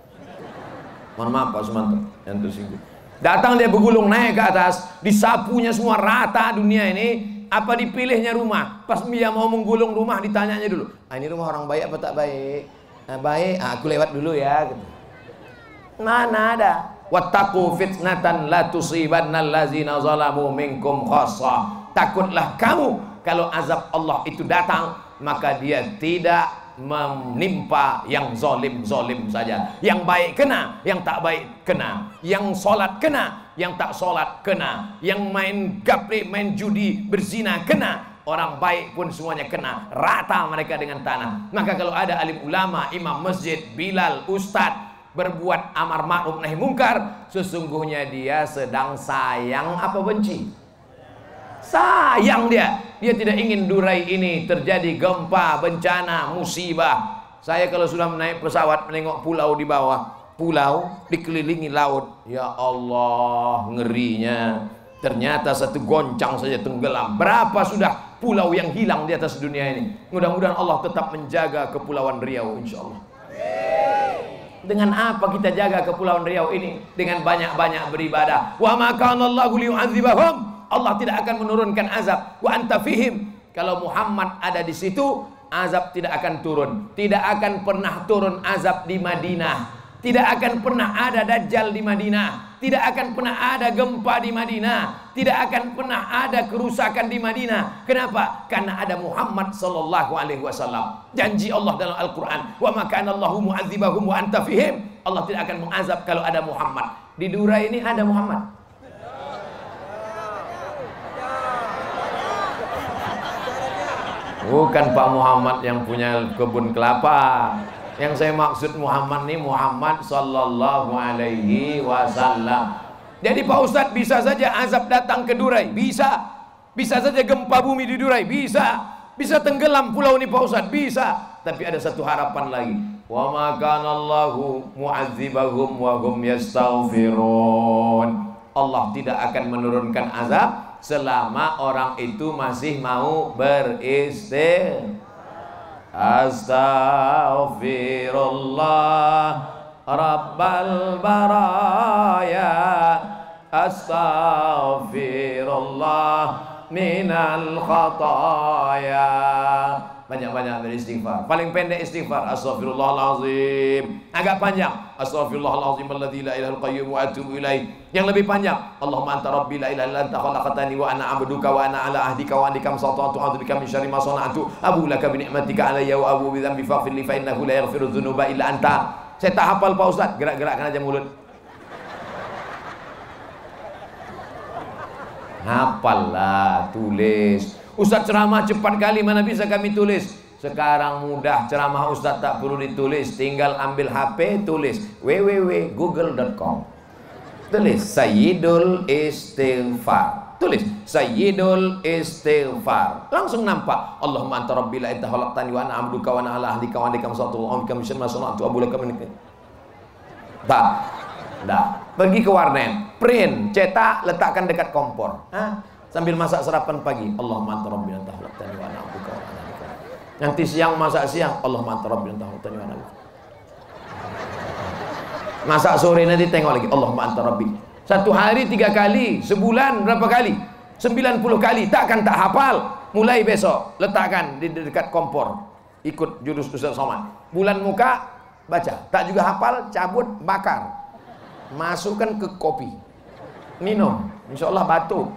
Mohon maaf Pak Sumanto yang tersinggung. Datang dia bergulung naik ke atas, disapunya semua rata dunia ini. Apa dipilihnya rumah? Pas dia mau menggulung rumah ditanyanya dulu, ini rumah orang baik apa tak baik? Nah, baik, aku lewat dulu ya. Mana ada? Wattaqu fitnatan la tusibannal ladzina zalamu minkum khassah. Takutlah kamu kalau azab Allah itu datang, maka dia tidak menimpa yang zalim-zalim saja. Yang baik kena, yang tak baik kena. Yang solat kena, yang tak solat kena, yang main gaple, main judi, berzina kena, orang baik pun semuanya kena, rata mereka dengan tanah. Maka kalau ada alim ulama, imam masjid, bilal, ustadz berbuat amar ma'ruf nahi mungkar, sesungguhnya dia sedang sayang apa benci? Sayang dia. Dia tidak ingin Durai ini terjadi gempa, bencana, musibah. Saya kalau sudah naik pesawat menengok pulau di bawah, pulau dikelilingi laut, ya Allah ngerinya. Ternyata satu goncang saja tenggelam. Berapa sudah pulau yang hilang di atas dunia ini. Mudah-mudahan Allah tetap menjaga Kepulauan Riau, insya Allah. Dengan apa kita jaga Kepulauan Riau ini? Dengan banyak-banyak beribadah. Wa ma kana Allahu liyu'adzibahum. Allah tidak akan menurunkan azab. Wa anta fihim. Kalau Muhammad ada di situ, azab tidak akan turun. Tidak akan pernah turun azab di Madinah. Tidak akan pernah ada Dajjal di Madinah. Tidak akan pernah ada gempa di Madinah. Tidak akan pernah ada kerusakan di Madinah. Kenapa? Karena ada Muhammad sallallahu alaihi wasallam. Janji Allah dalam Al-Quran, wa ma kana Allahu mu'adzibahum wa anta fihim. Allah tidak akan mengazab kalau ada Muhammad. Di Durai ini ada Muhammad? Bukan Pak Muhammad yang punya kebun kelapa. Yang saya maksud Muhammad ini Muhammad sallallahu alaihi wasallam. Jadi Pak Ustadz, bisa saja azab datang ke Durai, bisa. Bisa saja gempa bumi di Durai, bisa. Bisa tenggelam pulau ini Pak Ustadz, bisa. Tapi ada satu harapan lagi. Wa ma kana Allahu mu'adzibahum wa hum yastaghfirun. Allah tidak akan menurunkan azab selama orang itu masih mau beristighfar. Astaghfirullah Rabbal Baraya, astaghfirullah minal khataya. Banyak-banyak beristighfar. Paling pendek istighfar astaghfirullahalazim. Agak panjang astaghfirullahalazim alladzi la ilaha qayyum wa atubu ilaih. Yang lebih panjang Allahumma anta rabbi la ilaha illa anta khalaqtani wa ana abduka wa ana ala ahdika wa ahdika masata'tu a'udzu bika min syarri ma sana'tu abu laka bi ni'matika alayya wa abu bi dhanbi faghfir li fa innahu la yaghfiru dhunuba illa anta. Saya tak hafal Pak Ustaz, gerak-gerakkan aja mulut. Hafallah, tulis. Ustaz ceramah cepat kali, mana bisa kami tulis. Sekarang mudah, ceramah Ustaz tak perlu ditulis. Tinggal ambil HP, tulis www.google.com. Tulis Sayyidul Istighfar. Tulis Sayyidul Istighfar. Langsung nampak. Allahumma anta rabbi la ilaha illa anta khalaqtani wa ana abduka wa ana ala ahdika wa ahdika masatu amika misyan masanatu abulaka minik. Tak. Dah. Pergi ke warnet, print, cetak, letakkan dekat kompor. Hah? Sambil masak sarapan pagi, Allahumma anta rabbi la ilaha illa anta wa ana abduka wa ana abduka. Nanti siang masak siang, Allahumma anta rabbi la ilaha illa anta wa ana abduka. Masak sore nanti tengok lagi, Allahumma anta rabbi. Satu hari 3 kali, sebulan berapa kali? 90 kali. Takkan tak hafal. Mulai besok letakkan di dekat kompor. Ikut jurus Ustaz Somad. Bulan muka baca. Tak juga hafal, cabut, bakar. Masukkan ke kopi. Minum, insyaallah batuk.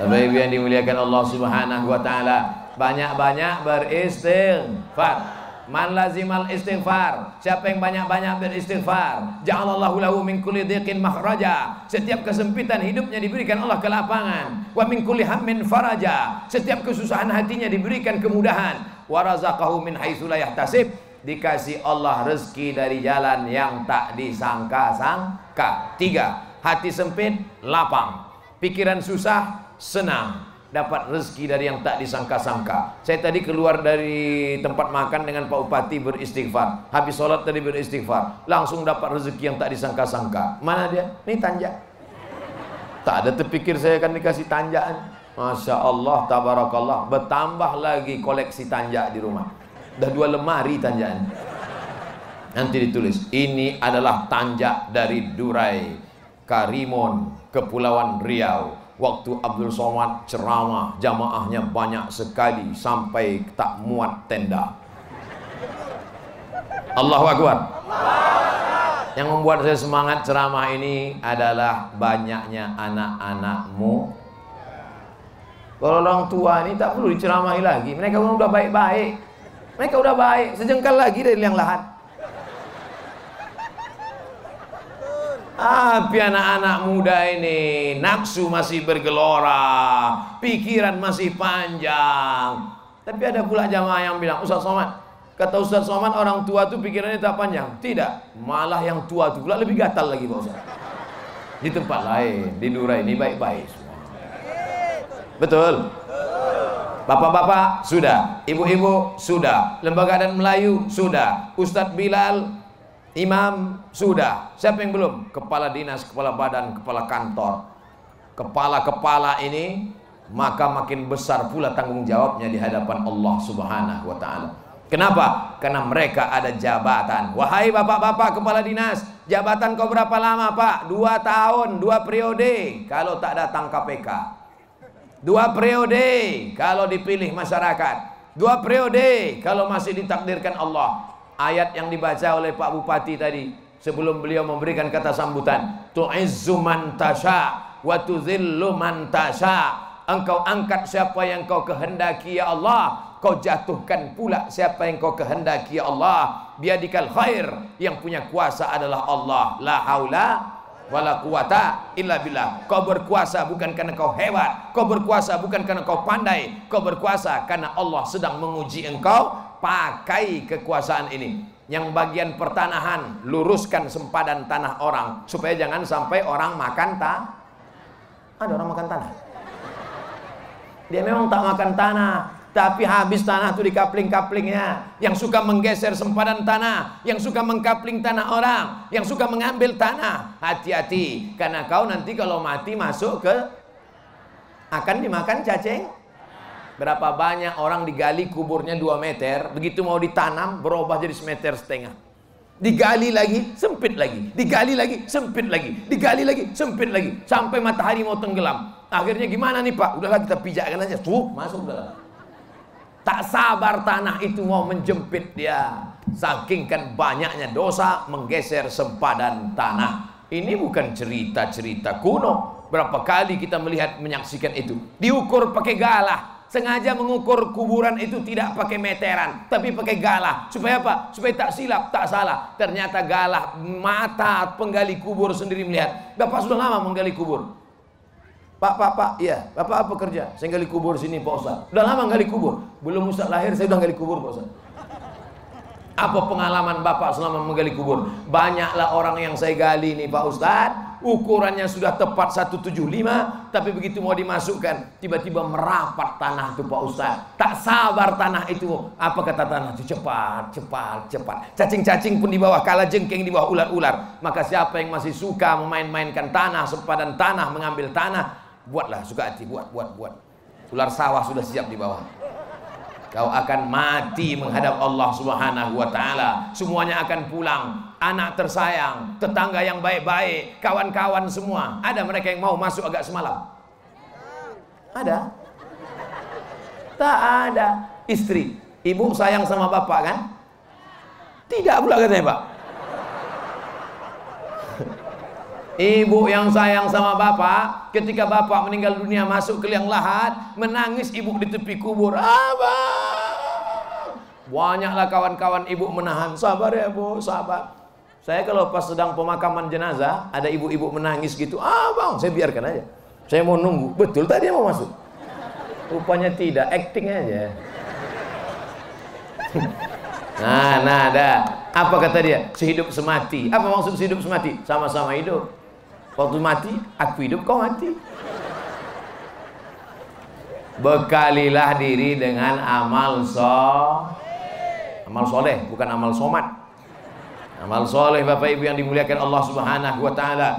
Bapak-Ibu yang dimuliakan Allah Subhanahu wa taala, banyak-banyak beristighfar. Man lazimal istighfar, siapa yang banyak-banyak beristighfar, ja'alallahu lahu min kulli dhiqin makhraja. Setiap kesempitan hidupnya diberikan Allah kelapangan. Wa min kulli hammin faraja, setiap kesusahan hatinya diberikan kemudahan. Wa razaqahu min haitsu la yahtasib, dikasih Allah rezeki dari jalan yang tak disangka-sangka. 3. Hati sempit lapang, pikiran susah senang, dapat rezeki dari yang tak disangka-sangka. Saya tadi keluar dari tempat makan dengan Pak Bupati beristighfar. Habis sholat tadi beristighfar. Langsung dapat rezeki yang tak disangka-sangka. Mana dia? Ini tanjak. Tak ada terpikir saya akan dikasih tanjakan. Masya Allah, tabarakallah. Bertambah lagi koleksi tanjak di rumah. Dah 2 lemari tanjakan. Nanti ditulis, ini adalah tanjak dari Durai, Karimun, Kepulauan Riau. Waktu Abdul Somad ceramah, jamaahnya banyak sekali sampai tak muat tenda. Allahu Akbar. Yang membuat saya semangat ceramah ini adalah banyaknya anak-anakmu. Kalau orang tua ini tak perlu diceramahi lagi. Mereka udah baik-baik. Mereka udah baik. Sejengkal lagi dari liang lahat. Tapi anak-anak muda ini nafsu masih bergelora, pikiran masih panjang. Tapi ada pula jamaah yang bilang, Ustaz Somad, kata Ustaz Somad, orang tua itu pikirannya tak panjang. Tidak, malah yang tua itu pula lebih gatal lagi, Pak Ustaz. Di tempat lain, di Durai ini baik-baik. Betul. Bapak-bapak sudah, ibu-ibu sudah, Lembaga Adat Melayu sudah, Ustadz Bilal, Imam sudah. Siapa yang belum? Kepala dinas, kepala badan, kepala kantor. Kepala-kepala ini maka makin besar pula tanggung jawabnya di hadapan Allah Subhanahu wa taala. Kenapa? Karena mereka ada jabatan. Wahai bapak-bapak kepala dinas, jabatan kau berapa lama, Pak? 2 tahun, 2 periode. Kalau tak datang KPK. 2 periode kalau dipilih masyarakat. 2 periode kalau masih ditakdirkan Allah. Ayat yang dibaca oleh Pak Bupati tadi sebelum beliau memberikan kata sambutan, tu'izzu man tasha wa tuzillu man tasha. Engkau angkat siapa yang kau kehendaki, ya Allah. Kau jatuhkan pula siapa yang kau kehendaki, ya Allah. Biadikal khair, yang punya kuasa adalah Allah. La haula wala quwata illa billah. Kau berkuasa bukan karena kau hebat, kau berkuasa bukan karena kau pandai, kau berkuasa karena Allah sedang menguji engkau. Pakai kekuasaan ini. Yang bagian pertanahan, luruskan sempadan tanah orang supaya jangan sampai orang makan tanah. Ada orang makan tanah. Dia memang tak makan tanah, tapi habis tanah itu dikapling-kaplingnya. Yang suka menggeser sempadan tanah, yang suka mengkapling tanah orang, yang suka mengambil tanah, hati-hati. Karena kau nanti kalau mati masuk ke, akan dimakan cacing. Berapa banyak orang digali kuburnya 2 meter, begitu mau ditanam berubah jadi 1,5 meter. Digali lagi, sempit lagi. Digali lagi, sempit lagi. Digali lagi, sempit lagi. Sampai matahari mau tenggelam. Akhirnya gimana nih, Pak? Udahlah kita pijakkan aja. Masuk udahlah. Tak sabar tanah itu mau menjemput dia. Saking kan banyaknya dosa, menggeser sempadan tanah. Ini bukan cerita-cerita kuno. Berapa kali kita melihat, menyaksikan itu. Diukur pakai galah. Sengaja mengukur kuburan itu tidak pakai meteran, tapi pakai galah. Supaya apa? Supaya tak silap, tak salah. Ternyata galah mata penggali kubur sendiri melihat. Bapak sudah lama menggali kubur. Pak, iya. Bapak apa kerja? Saya gali kubur sini, Pak Ustaz. Udah lama gali kubur. Belum Ustaz lahir, saya udah gali kubur, Pak Ustaz. Apa pengalaman Bapak selama menggali kubur? Banyaklah orang yang saya gali nih, Pak Ustaz. Ukurannya sudah tepat 175, tapi begitu mau dimasukkan, tiba-tiba merapat tanah tuh, Pak Ustaz. Tak sabar tanah itu. Apa kata tanah itu? Cepat, cepat, cepat. Cacing-cacing pun di bawah, kala jengking di bawah, ular-ular. Maka siapa yang masih suka memain-mainkan tanah, sempadan tanah, mengambil tanah, buatlah, suka hati, buat. Ular sawah sudah siap di bawah. Kau akan mati menghadap Allah Subhanahu wa taala. Semuanya akan pulang. Anak tersayang, tetangga yang baik-baik, kawan-kawan semua. Ada mereka yang mau masuk agak semalam? Ada? Tak ada. Istri, ibu sayang sama bapak kan? Tidak pula katanya, Pak. Ibu yang sayang sama bapak, ketika bapak meninggal dunia masuk ke liang lahat, menangis ibu di tepi kubur. Abang, banyaklah kawan-kawan ibu menahan. Sabar ya, Bu, sabar. Saya kalau pas sedang pemakaman jenazah, ada ibu-ibu menangis gitu. Abang, saya biarkan aja. Saya mau nunggu. Betul tadi mau masuk. Rupanya tidak, acting aja. Nah, dah. Apa kata dia? Sehidup semati. Apa maksud sehidup semati? Sama-sama hidup. Waktu mati, aku hidup, kau mati. Bekalilah diri dengan amal soleh. Amal soleh, bukan amal somat. Amal soleh, Bapak Ibu yang dimuliakan Allah Subhanahu wa taala.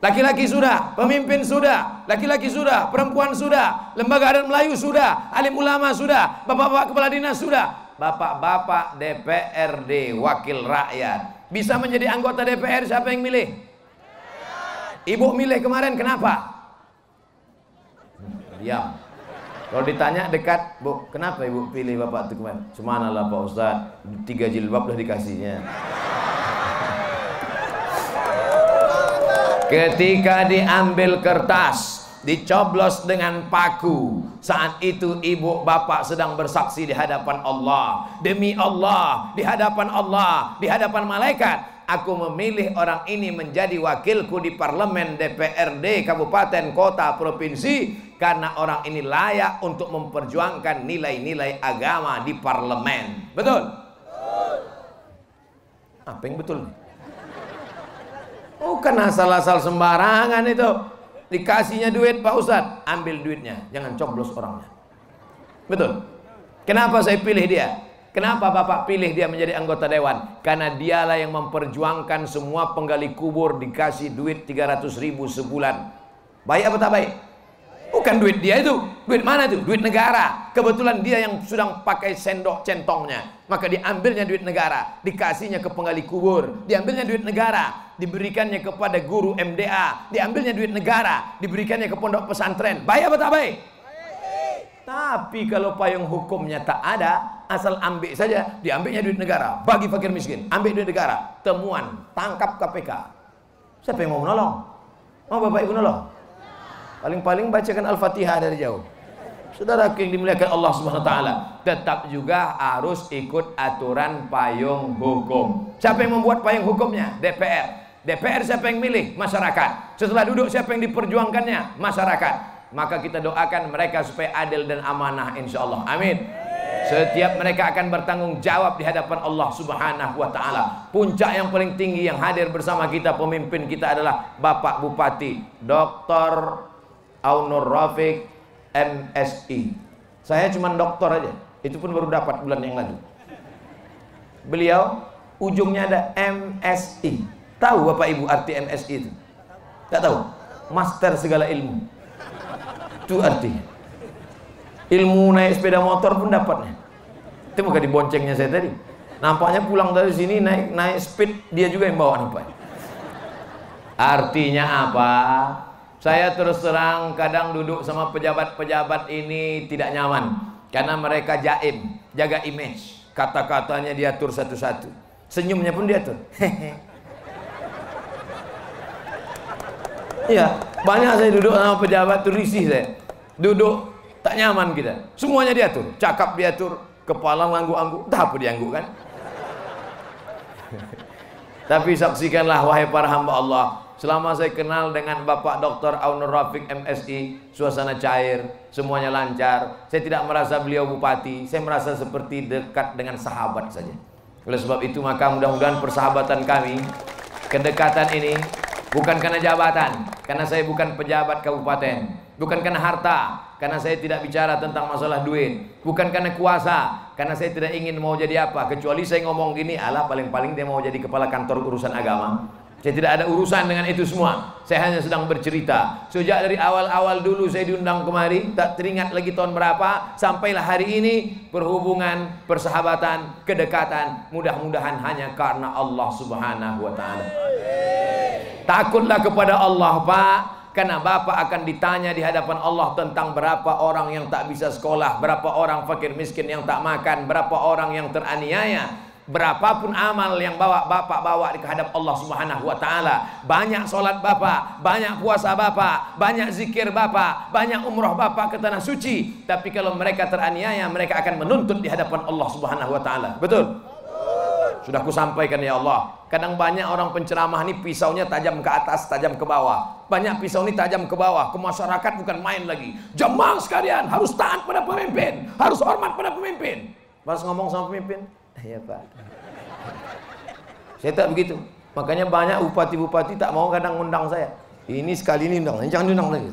Laki-laki sudah, pemimpin sudah, laki-laki sudah, perempuan sudah, Lembaga Adat Melayu sudah, alim ulama sudah, bapak-bapak kepala dinas sudah. bapak-bapak DPRD wakil rakyat. Bisa menjadi anggota DPR siapa yang milih? Ibu milih kemarin kenapa? Diam. Kalau ditanya dekat, Bu, kenapa Ibu pilih bapak itu kemarin? Subhanallah Pak Ustaz, 3 jilbab lah dikasihnya. Ketika diambil kertas, dicoblos dengan paku. Saat itu ibu bapak sedang bersaksi di hadapan Allah. Demi Allah, di hadapan Allah, di hadapan malaikat, aku memilih orang ini menjadi wakilku di parlemen DPRD kabupaten, kota, provinsi, karena orang ini layak untuk memperjuangkan nilai-nilai agama di parlemen. Betul? Betul. Apa yang betul? Bukan asal-asal sembarangan itu. Dikasihnya duit Pak Ustadz, ambil duitnya, jangan coblos orangnya. Betul. Kenapa saya pilih dia? Kenapa bapak pilih dia menjadi anggota dewan? Karena dialah yang memperjuangkan semua penggali kubur dikasih duit 300.000 sebulan. Baik apa tak baik? Bukan duit dia itu. Duit mana itu? Duit negara. Kebetulan dia yang sedang pakai sendok centongnya, maka diambilnya duit negara, dikasihnya ke penggali kubur. Diambilnya duit negara, diberikannya kepada guru MDA. Diambilnya duit negara, diberikannya ke pondok pesantren. Baik apa tak baik? Baik. Tapi kalau payung hukumnya tak ada, asal ambil saja. Diambilnya duit negara, bagi fakir miskin. Ambil duit negara, temuan, tangkap KPK. Siapa yang mau menolong? Mau bapak ibu menolong? Paling-paling bacakan Al-Fatihah dari jauh. Saudara yang dimuliakan Allah Subhanahu wa taala, tetap juga harus ikut aturan payung hukum. Siapa yang membuat payung hukumnya? DPR. DPR siapa yang milih? Masyarakat. Setelah duduk siapa yang diperjuangkannya? Masyarakat. Maka kita doakan mereka supaya adil dan amanah insyaallah. Amin. Setiap mereka akan bertanggung jawab di hadapan Allah Subhanahu wa taala. Puncak yang paling tinggi yang hadir bersama kita, pemimpin kita adalah Bapak Bupati Doktor Aunor Rafiq MSI. Saya cuma doktor aja, itu pun baru dapat bulan yang lalu. Beliau ujungnya ada MSI. Tahu bapak ibu arti MSI itu? Tak tahu. Master segala ilmu. Itu artinya. Ilmu naik sepeda motor pun dapatnya. Itu bukan diboncengnya saya tadi. Nampaknya pulang dari sini naik speed, dia juga yang bawa nampaknya. Artinya apa? Saya terus terang kadang duduk sama pejabat-pejabat ini tidak nyaman. Karena mereka jaim, jaga image. Kata-katanya diatur satu-satu. Senyumnya pun diatur. Iya, banyak saya duduk sama pejabat itu risih saya. Duduk tak nyaman kita. Semuanya diatur, cakap diatur, kepala ngangguk-angguk, tak apa diangguk kan. Tapi saksikanlah wahai para hamba Allah, selama saya kenal dengan Bapak Dr. Aunor Rafiq MSI, suasana cair, semuanya lancar. Saya tidak merasa beliau bupati, saya merasa seperti dekat dengan sahabat saja. Oleh sebab itu maka mudah-mudahan persahabatan kami, kedekatan ini bukan karena jabatan, karena saya bukan pejabat kabupaten. Bukan karena harta, karena saya tidak bicara tentang masalah duit. Bukan karena kuasa, karena saya tidak ingin mau jadi apa. Kecuali saya ngomong gini, ala paling-paling dia mau jadi kepala kantor urusan agama. Saya tidak ada urusan dengan itu semua. Saya hanya sedang bercerita. Sejak dari awal-awal dulu saya diundang kemari, tak teringat lagi tahun berapa, sampailah hari ini. Perhubungan, persahabatan, kedekatan, mudah-mudahan hanya karena Allah Subhanahu wa ta'ala. Takutlah kepada Allah Pak, karena Bapak akan ditanya di hadapan Allah tentang berapa orang yang tak bisa sekolah, berapa orang fakir miskin yang tak makan, berapa orang yang teraniaya. Berapapun amal yang bapak bawa di hadap Allah Subhanahu wa taala, banyak salat bapak, banyak puasa bapak, banyak zikir bapak, banyak umrah bapak ke tanah suci, tapi kalau mereka teraniaya, mereka akan menuntut di hadapan Allah Subhanahu wa taala. Betul? Sudah ku sampaikan ya Allah. Kadang banyak orang penceramah ini pisaunya tajam ke atas, tajam ke bawah. Banyak pisau ini tajam ke bawah, ke masyarakat bukan main lagi. Jemaah sekalian harus taat pada pemimpin, harus hormat pada pemimpin. Pas ngomong sama pemimpin, ya Pak, saya tak begitu. Makanya banyak bupati-bupati tak mau kadang undang saya. Ini sekali ini undang, jangan undang lagi.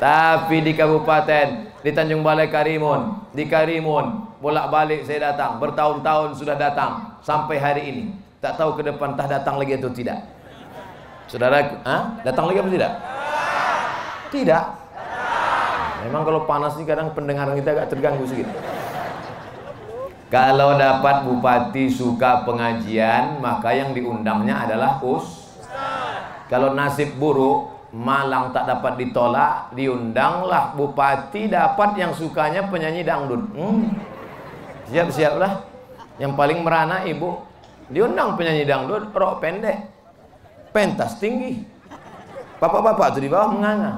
Tapi di kabupaten, di Tanjung Balai Karimun, di Karimun bolak-balik saya datang, bertahun-tahun sudah datang sampai hari ini. Tak tahu ke depan tah datang lagi atau tidak. Saudara, datang lagi apa tidak? Tidak. Memang kalau panas ini kadang pendengaran kita agak terganggu sedikit. Kalau dapat bupati suka pengajian, maka yang diundangnya adalah ustaz. Kalau nasib buruk, malang tak dapat ditolak, diundanglah bupati dapat yang sukanya penyanyi dangdut. Siap-siaplah. Yang paling merana ibu, diundang penyanyi dangdut, rok pendek, pentas tinggi. Bapak-bapak itu di bawah menganga.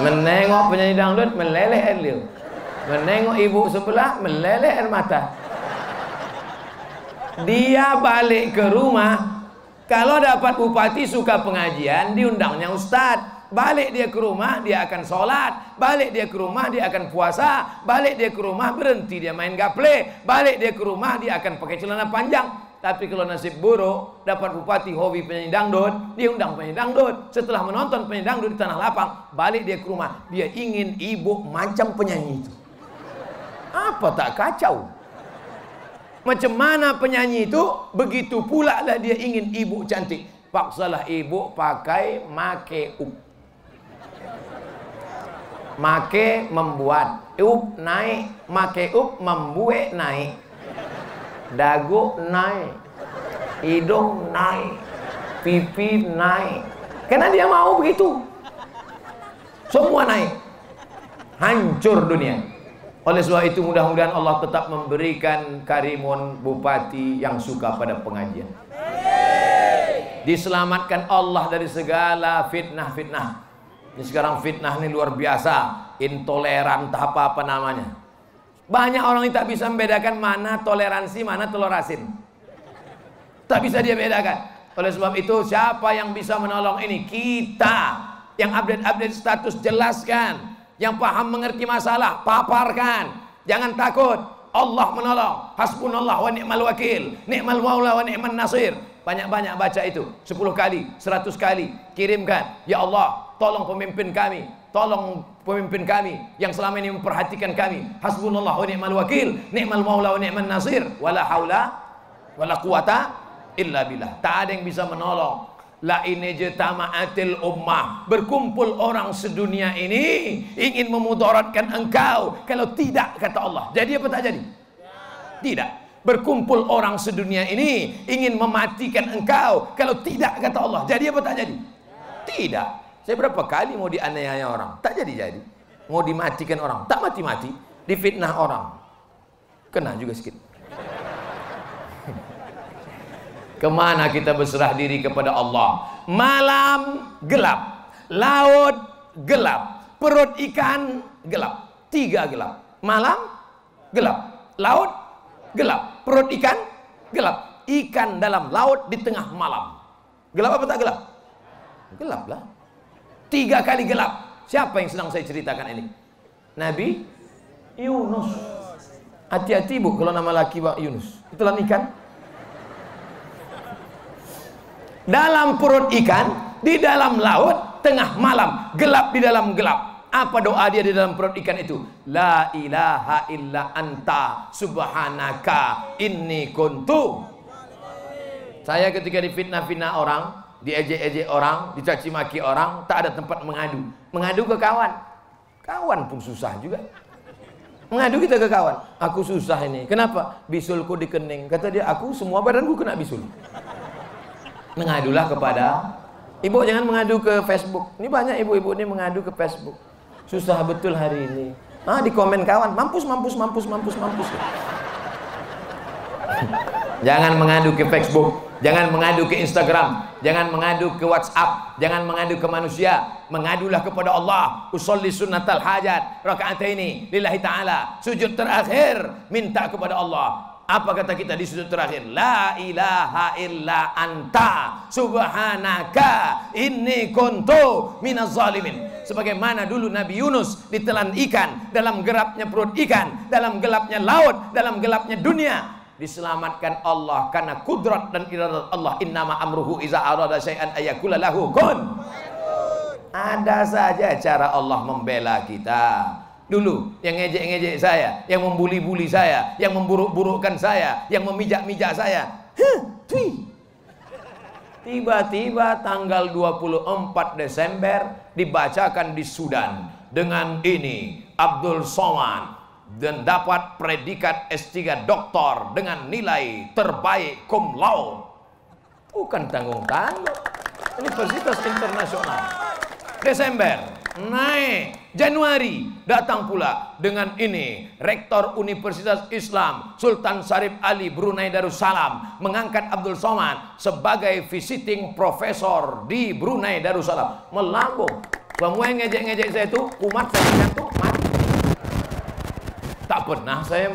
Menengok penyanyi dangdut, meleleh air liur. Menengok ibu sebelah, meleleh air mata. Dia balik ke rumah. Kalau dapat bupati suka pengajian, diundangnya ustadz. Balik dia ke rumah, dia akan sholat. Balik dia ke rumah, dia akan puasa. Balik dia ke rumah, berhenti dia main gaple. Balik dia ke rumah, dia akan pakai celana panjang. Tapi kalau nasib buruk, dapat bupati hobi penyanyi dangdut, dia undang penyanyi dangdut. Setelah menonton penyanyi dangdut di tanah lapang, balik dia ke rumah. Dia ingin ibu macam penyanyi itu. Apa tak kacau? Macam mana penyanyi itu, begitu pula lah dia ingin ibu cantik. Paksalah ibu pakai make up. Make membuat, up naik, make up membuat naik. Dagu naik, hidung naik, pipi naik. Karena dia mau begitu. Semua naik. Hancur dunia. Oleh sebab itu mudah-mudahan Allah tetap memberikan Karimun bupati yang suka pada pengajian. Diselamatkan Allah dari segala fitnah-fitnah. Ini sekarang fitnah ini luar biasa. Intoleran tak apa-apa namanya. Banyak orang yang tak bisa membedakan mana toleransi, mana telur asin. Tak bisa dia bedakan. Oleh sebab itu, siapa yang bisa menolong ini? Kita. Yang update-update status jelaskan. Yang paham mengerti masalah, paparkan. Jangan takut. Allah menolong. Hasbunallah wa ni'mal wakil. Ni'mal maula wa ni'man nasir. Banyak-banyak baca itu. 10 kali, 100 kali. Kirimkan. Ya Allah, tolong pemimpin kami. Tolong pemimpin kami yang selama ini memperhatikan kami. Hasbunallah wa ni'mal wakil, ni'mal maula wa ni'man nasir, wala haula wala quwata illa billah. Tak ada yang bisa menolong. La inajtama'atil ummah. Berkumpul orang sedunia ini ingin memudaratkan engkau. Kalau tidak, kata Allah. Jadi apa tak jadi? Tidak. Berkumpul orang sedunia ini ingin mematikan engkau. Kalau tidak, kata Allah. Jadi apa tak jadi? Tidak. Saya berapa kali mau dianiaya orang, tak jadi-jadi. Mau dimatikan orang, tak mati-mati. Difitnah orang, kena juga sikit. Kemana kita berserah diri kepada Allah? Malam gelap, laut gelap, perut ikan gelap. Tiga gelap. Malam gelap, laut gelap, perut ikan gelap. Ikan dalam laut di tengah malam. Gelap apa tak gelap? Gelap lah. 3 kali gelap. Siapa yang sedang saya ceritakan ini? Nabi Yunus. Hati-hati bu kalau nama laki Pak Yunus. Itulah ikan. Dalam perut ikan, di dalam laut, tengah malam, gelap di dalam gelap. Apa doa dia di dalam perut ikan itu? La ilaha illa anta subhanaka inni kuntu. Saya ketika difitnah-fitnah orang, diejek-ejek orang, dicaci maki orang, tak ada tempat mengadu. Mengadu ke kawan. Kawan pun susah juga. Mengadu kita ke kawan. Aku susah ini. Kenapa? Bisulku di kening. Kata dia, aku semua badanku kena bisul. Mengadulah kepada ibu, jangan mengadu ke Facebook. Ini banyak ibu-ibu ini mengadu ke Facebook. Susah betul hari ini. Ah, di komen kawan, mampus, mampus, mampus, mampus, mampus. Jangan mengadu ke Facebook. Jangan mengadu ke Instagram, jangan mengadu ke WhatsApp, jangan mengadu ke manusia, mengadulah kepada Allah. Usolli sunnatal hajat, rakaataini lillahi ta'ala. Sujud terakhir minta kepada Allah. Apa kata kita di sujud terakhir? La ilaha illa anta subhanaka inni kuntu minaz zalimin. Sebagaimana dulu Nabi Yunus ditelan ikan, dalam gelapnya perut ikan, dalam gelapnya laut, dalam gelapnya dunia. Diselamatkan Allah karena kudrat dan iradat Allah. Innama amruhu iza arada syai'an ayakula lahu kun. Ada saja cara Allah membela kita. Dulu yang ngejek-ngejek saya, yang membuli-buli saya, yang memburuk-burukkan saya, yang memijak-mijak saya. Huh, tui. Tiba-tiba tanggal 24 Desember dibacakan di Sudan dengan ini, Abdul Somad dan dapat predikat S3 doktor dengan nilai terbaik cum laude. Bukan tanggung-tanggung, Universitas Internasional. Desember naik, Januari datang pula dengan ini, Rektor Universitas Islam Sultan Sharif Ali Brunei Darussalam mengangkat Abdul Somad sebagai visiting professor di Brunei Darussalam. Melambung. Semua yang ngejek-ngejek saya itu kumat, saya jatuh, mati. Tak pernah saya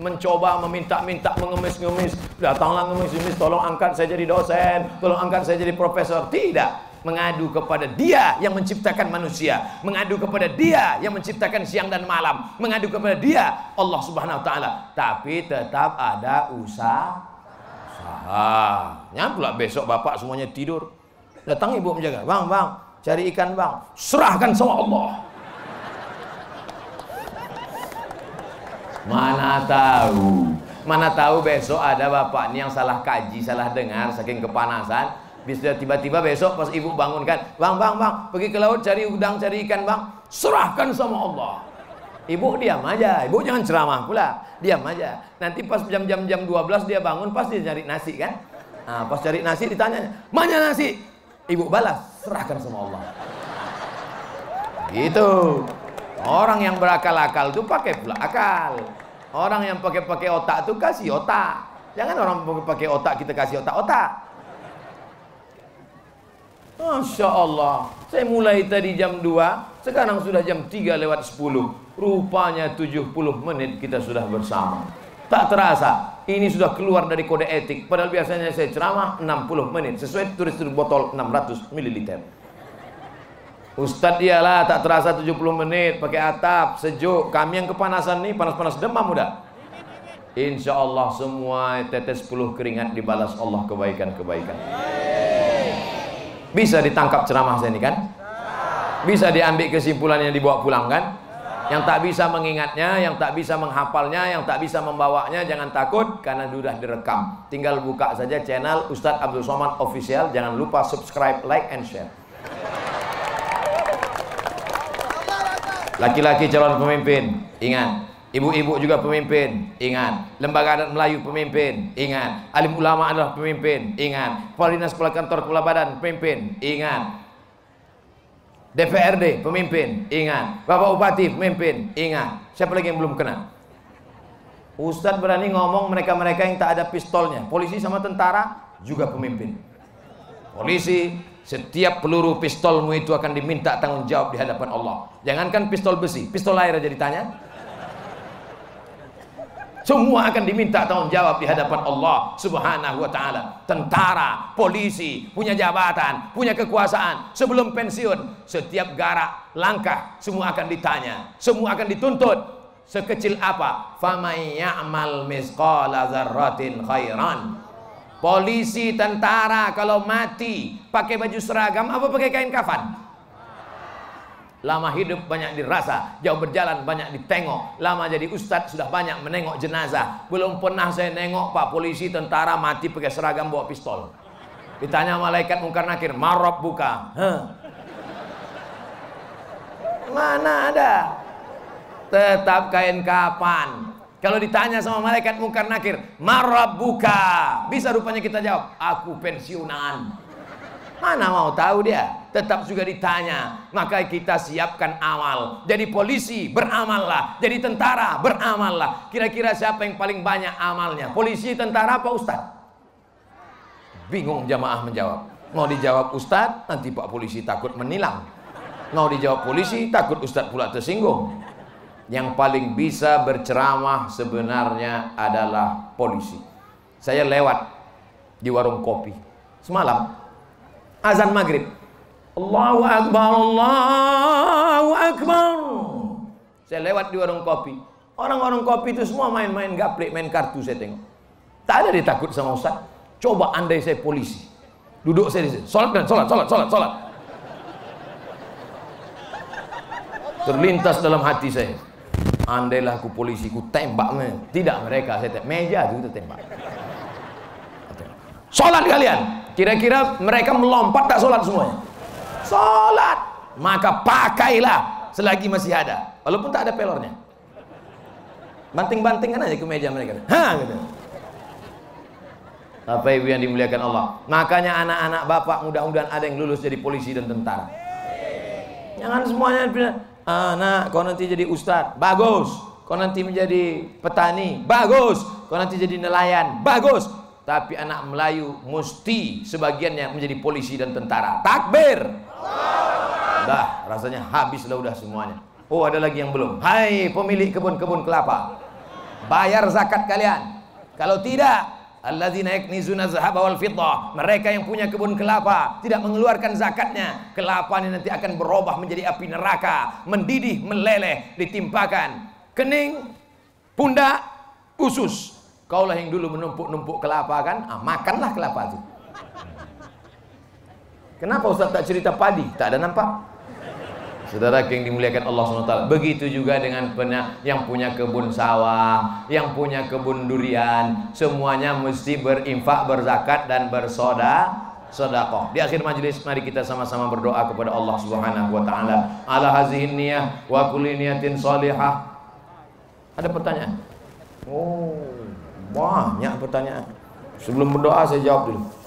mencoba meminta-minta, mengemis-ngemis, datanglah ngemis-ngemis, tolong angkat saya jadi dosen, tolong angkat saya jadi profesor. Tidak. Mengadu kepada Dia yang menciptakan manusia, mengadu kepada Dia yang menciptakan siang dan malam, mengadu kepada Dia Allah Subhanahu Wa Taala. Tapi tetap ada usaha. Nyam pula besok bapak semuanya tidur, datang ibu menjaga, bang cari ikan bang, serahkan sama Allah. Mana tahu besok ada bapak ini yang salah kaji, salah dengar saking kepanasan. Bisa tiba-tiba besok pas ibu bangunkan, bang pergi ke laut cari udang cari ikan bang, serahkan sama Allah. Ibu diam aja, ibu jangan ceramah pula, diam aja. Nanti pas jam 12 dia bangun, pas dia cari nasi kan, nah, pas cari nasi ditanya, mana nasi? Ibu balas, serahkan sama Allah. Gitu. Orang yang berakal-akal tuh pakai pula akal. Orang yang pakai otak tuh kasih otak. Jangan orang pakai otak kita kasih otak-otak. Masya Allah, saya mulai tadi jam 2, sekarang sudah jam 3 lewat 10. Rupanya 70 menit kita sudah bersama. Tak terasa, ini sudah keluar dari kode etik. Padahal biasanya saya ceramah 60 menit, sesuai tulis di botol 600 ml. Ustaz ialah tak terasa 70 menit, pakai atap, sejuk. Kami yang kepanasan nih, panas-panas demam udah. Insya Allah semua tetes 10 keringat dibalas Allah kebaikan-kebaikan. Bisa ditangkap ceramah saya ini kan? Bisa diambil kesimpulannya yang dibawa pulang kan? Yang tak bisa mengingatnya, yang tak bisa menghafalnya, yang tak bisa membawanya, jangan takut karena sudah direkam. Tinggal buka saja channel Ustaz Abdul Somad Official. Jangan lupa subscribe, like, and share. Laki-laki calon pemimpin, ingat. Ibu-ibu juga pemimpin, ingat. Lembaga Adat Melayu pemimpin, ingat. Alim ulama adalah pemimpin, ingat. Kepala dinas, kepala kantor, kepala badan pemimpin, ingat. DPRD pemimpin, ingat. Bapak Bupati pemimpin, ingat. Siapa lagi yang belum kenal? Ustaz berani ngomong mereka-mereka yang tak ada pistolnya. Polisi sama tentara juga pemimpin. Polisi, setiap peluru pistolmu itu akan diminta tanggung jawab di hadapan Allah. Jangankan pistol besi, pistol air aja ditanya. Semua akan diminta tanggung jawab di hadapan Allah Subhanahu Wa Taala. Tentara, polisi, punya jabatan, punya kekuasaan. Sebelum pensiun, setiap garak langkah semua akan ditanya, semua akan dituntut. Sekecil apa? Faman ya'mal mithqala dzarratin khairan. Polisi, tentara kalau mati pakai baju seragam apa pakai kain kafan? Lama hidup banyak dirasa, jauh berjalan banyak ditengok. Lama jadi ustadz sudah banyak menengok jenazah. Belum pernah saya nengok pak polisi tentara mati pakai seragam bawa pistol. Ditanya malaikat mungkar nakir, marab buka. Mana ada? Tetap kain kapan. Kalau ditanya sama malaikat mungkar nakir, marab buka. Bisa rupanya kita jawab, aku pensiunan. Mana mau tahu dia, tetap juga ditanya. Maka kita siapkan awal. Jadi polisi beramallah, jadi tentara beramallah. Kira-kira siapa yang paling banyak amalnya? Polisi, tentara, Pak Ustadz? Bingung jamaah menjawab. Mau dijawab Ustadz, nanti Pak Polisi takut menilang. Mau dijawab polisi, takut Ustadz pula tersinggung. Yang paling bisa berceramah sebenarnya adalah polisi. Saya lewat di warung kopi semalam. Azan maghrib, Allahu Akbar, Allahu Akbar. Saya lewat di warung kopi. Orang-orang kopi itu semua main-main gaplek, main kartu saya tengok. Tak ada dia takut sama Ustaz. Coba andai saya polisi. Duduk saya di sini. Salat. Terlintas dalam hati saya. Andailah aku polisi, ku tembak mereka. Tidak mereka, saya tembak. Meja itu tembak. Salat kalian. Kira-kira mereka melompat tak solat semuanya? Solat. Maka pakailah selagi masih ada, walaupun tak ada pelornya. Banting-bantingkan aja ke meja mereka. Hah, gitu. Apa ibu yang dimuliakan Allah. Makanya anak-anak bapak mudah-mudahan ada yang lulus jadi polisi dan tentara. Jangan semuanya bilang, anak, kau nanti jadi ustadz, bagus. Kau nanti menjadi petani, bagus. Kau nanti jadi nelayan, bagus. Tapi anak Melayu mesti sebagiannya menjadi polisi dan tentara. Takbir. Dah, rasanya habislah udah semuanya. Oh, ada lagi yang belum. Hai pemilik kebun-kebun kelapa, bayar zakat kalian. Kalau tidak, alladzina yaknizuna dzahaba wal fiddah, mereka yang punya kebun kelapa tidak mengeluarkan zakatnya, kelapa ini nanti akan berubah menjadi api neraka, mendidih, meleleh, ditimpakan kening, pundak, usus. Kaulah yang dulu menumpuk-numpuk kelapa kan? Ah, makanlah kelapa itu. Kenapa Ustaz tak cerita padi? Tak ada nampak? Saudara yang dimuliakan Allah SWT, begitu juga dengan yang punya kebun sawah, yang punya kebun durian, semuanya mesti berinfak, berzakat, dan bersedekah. Di akhir majelis, mari kita sama-sama berdoa kepada Allah Subhanahu wa taala. Ala hazihin niyah wa kulli niyatin shalihah. Ada pertanyaan? Oh, banyak pertanyaan. Sebelum berdoa saya jawab dulu.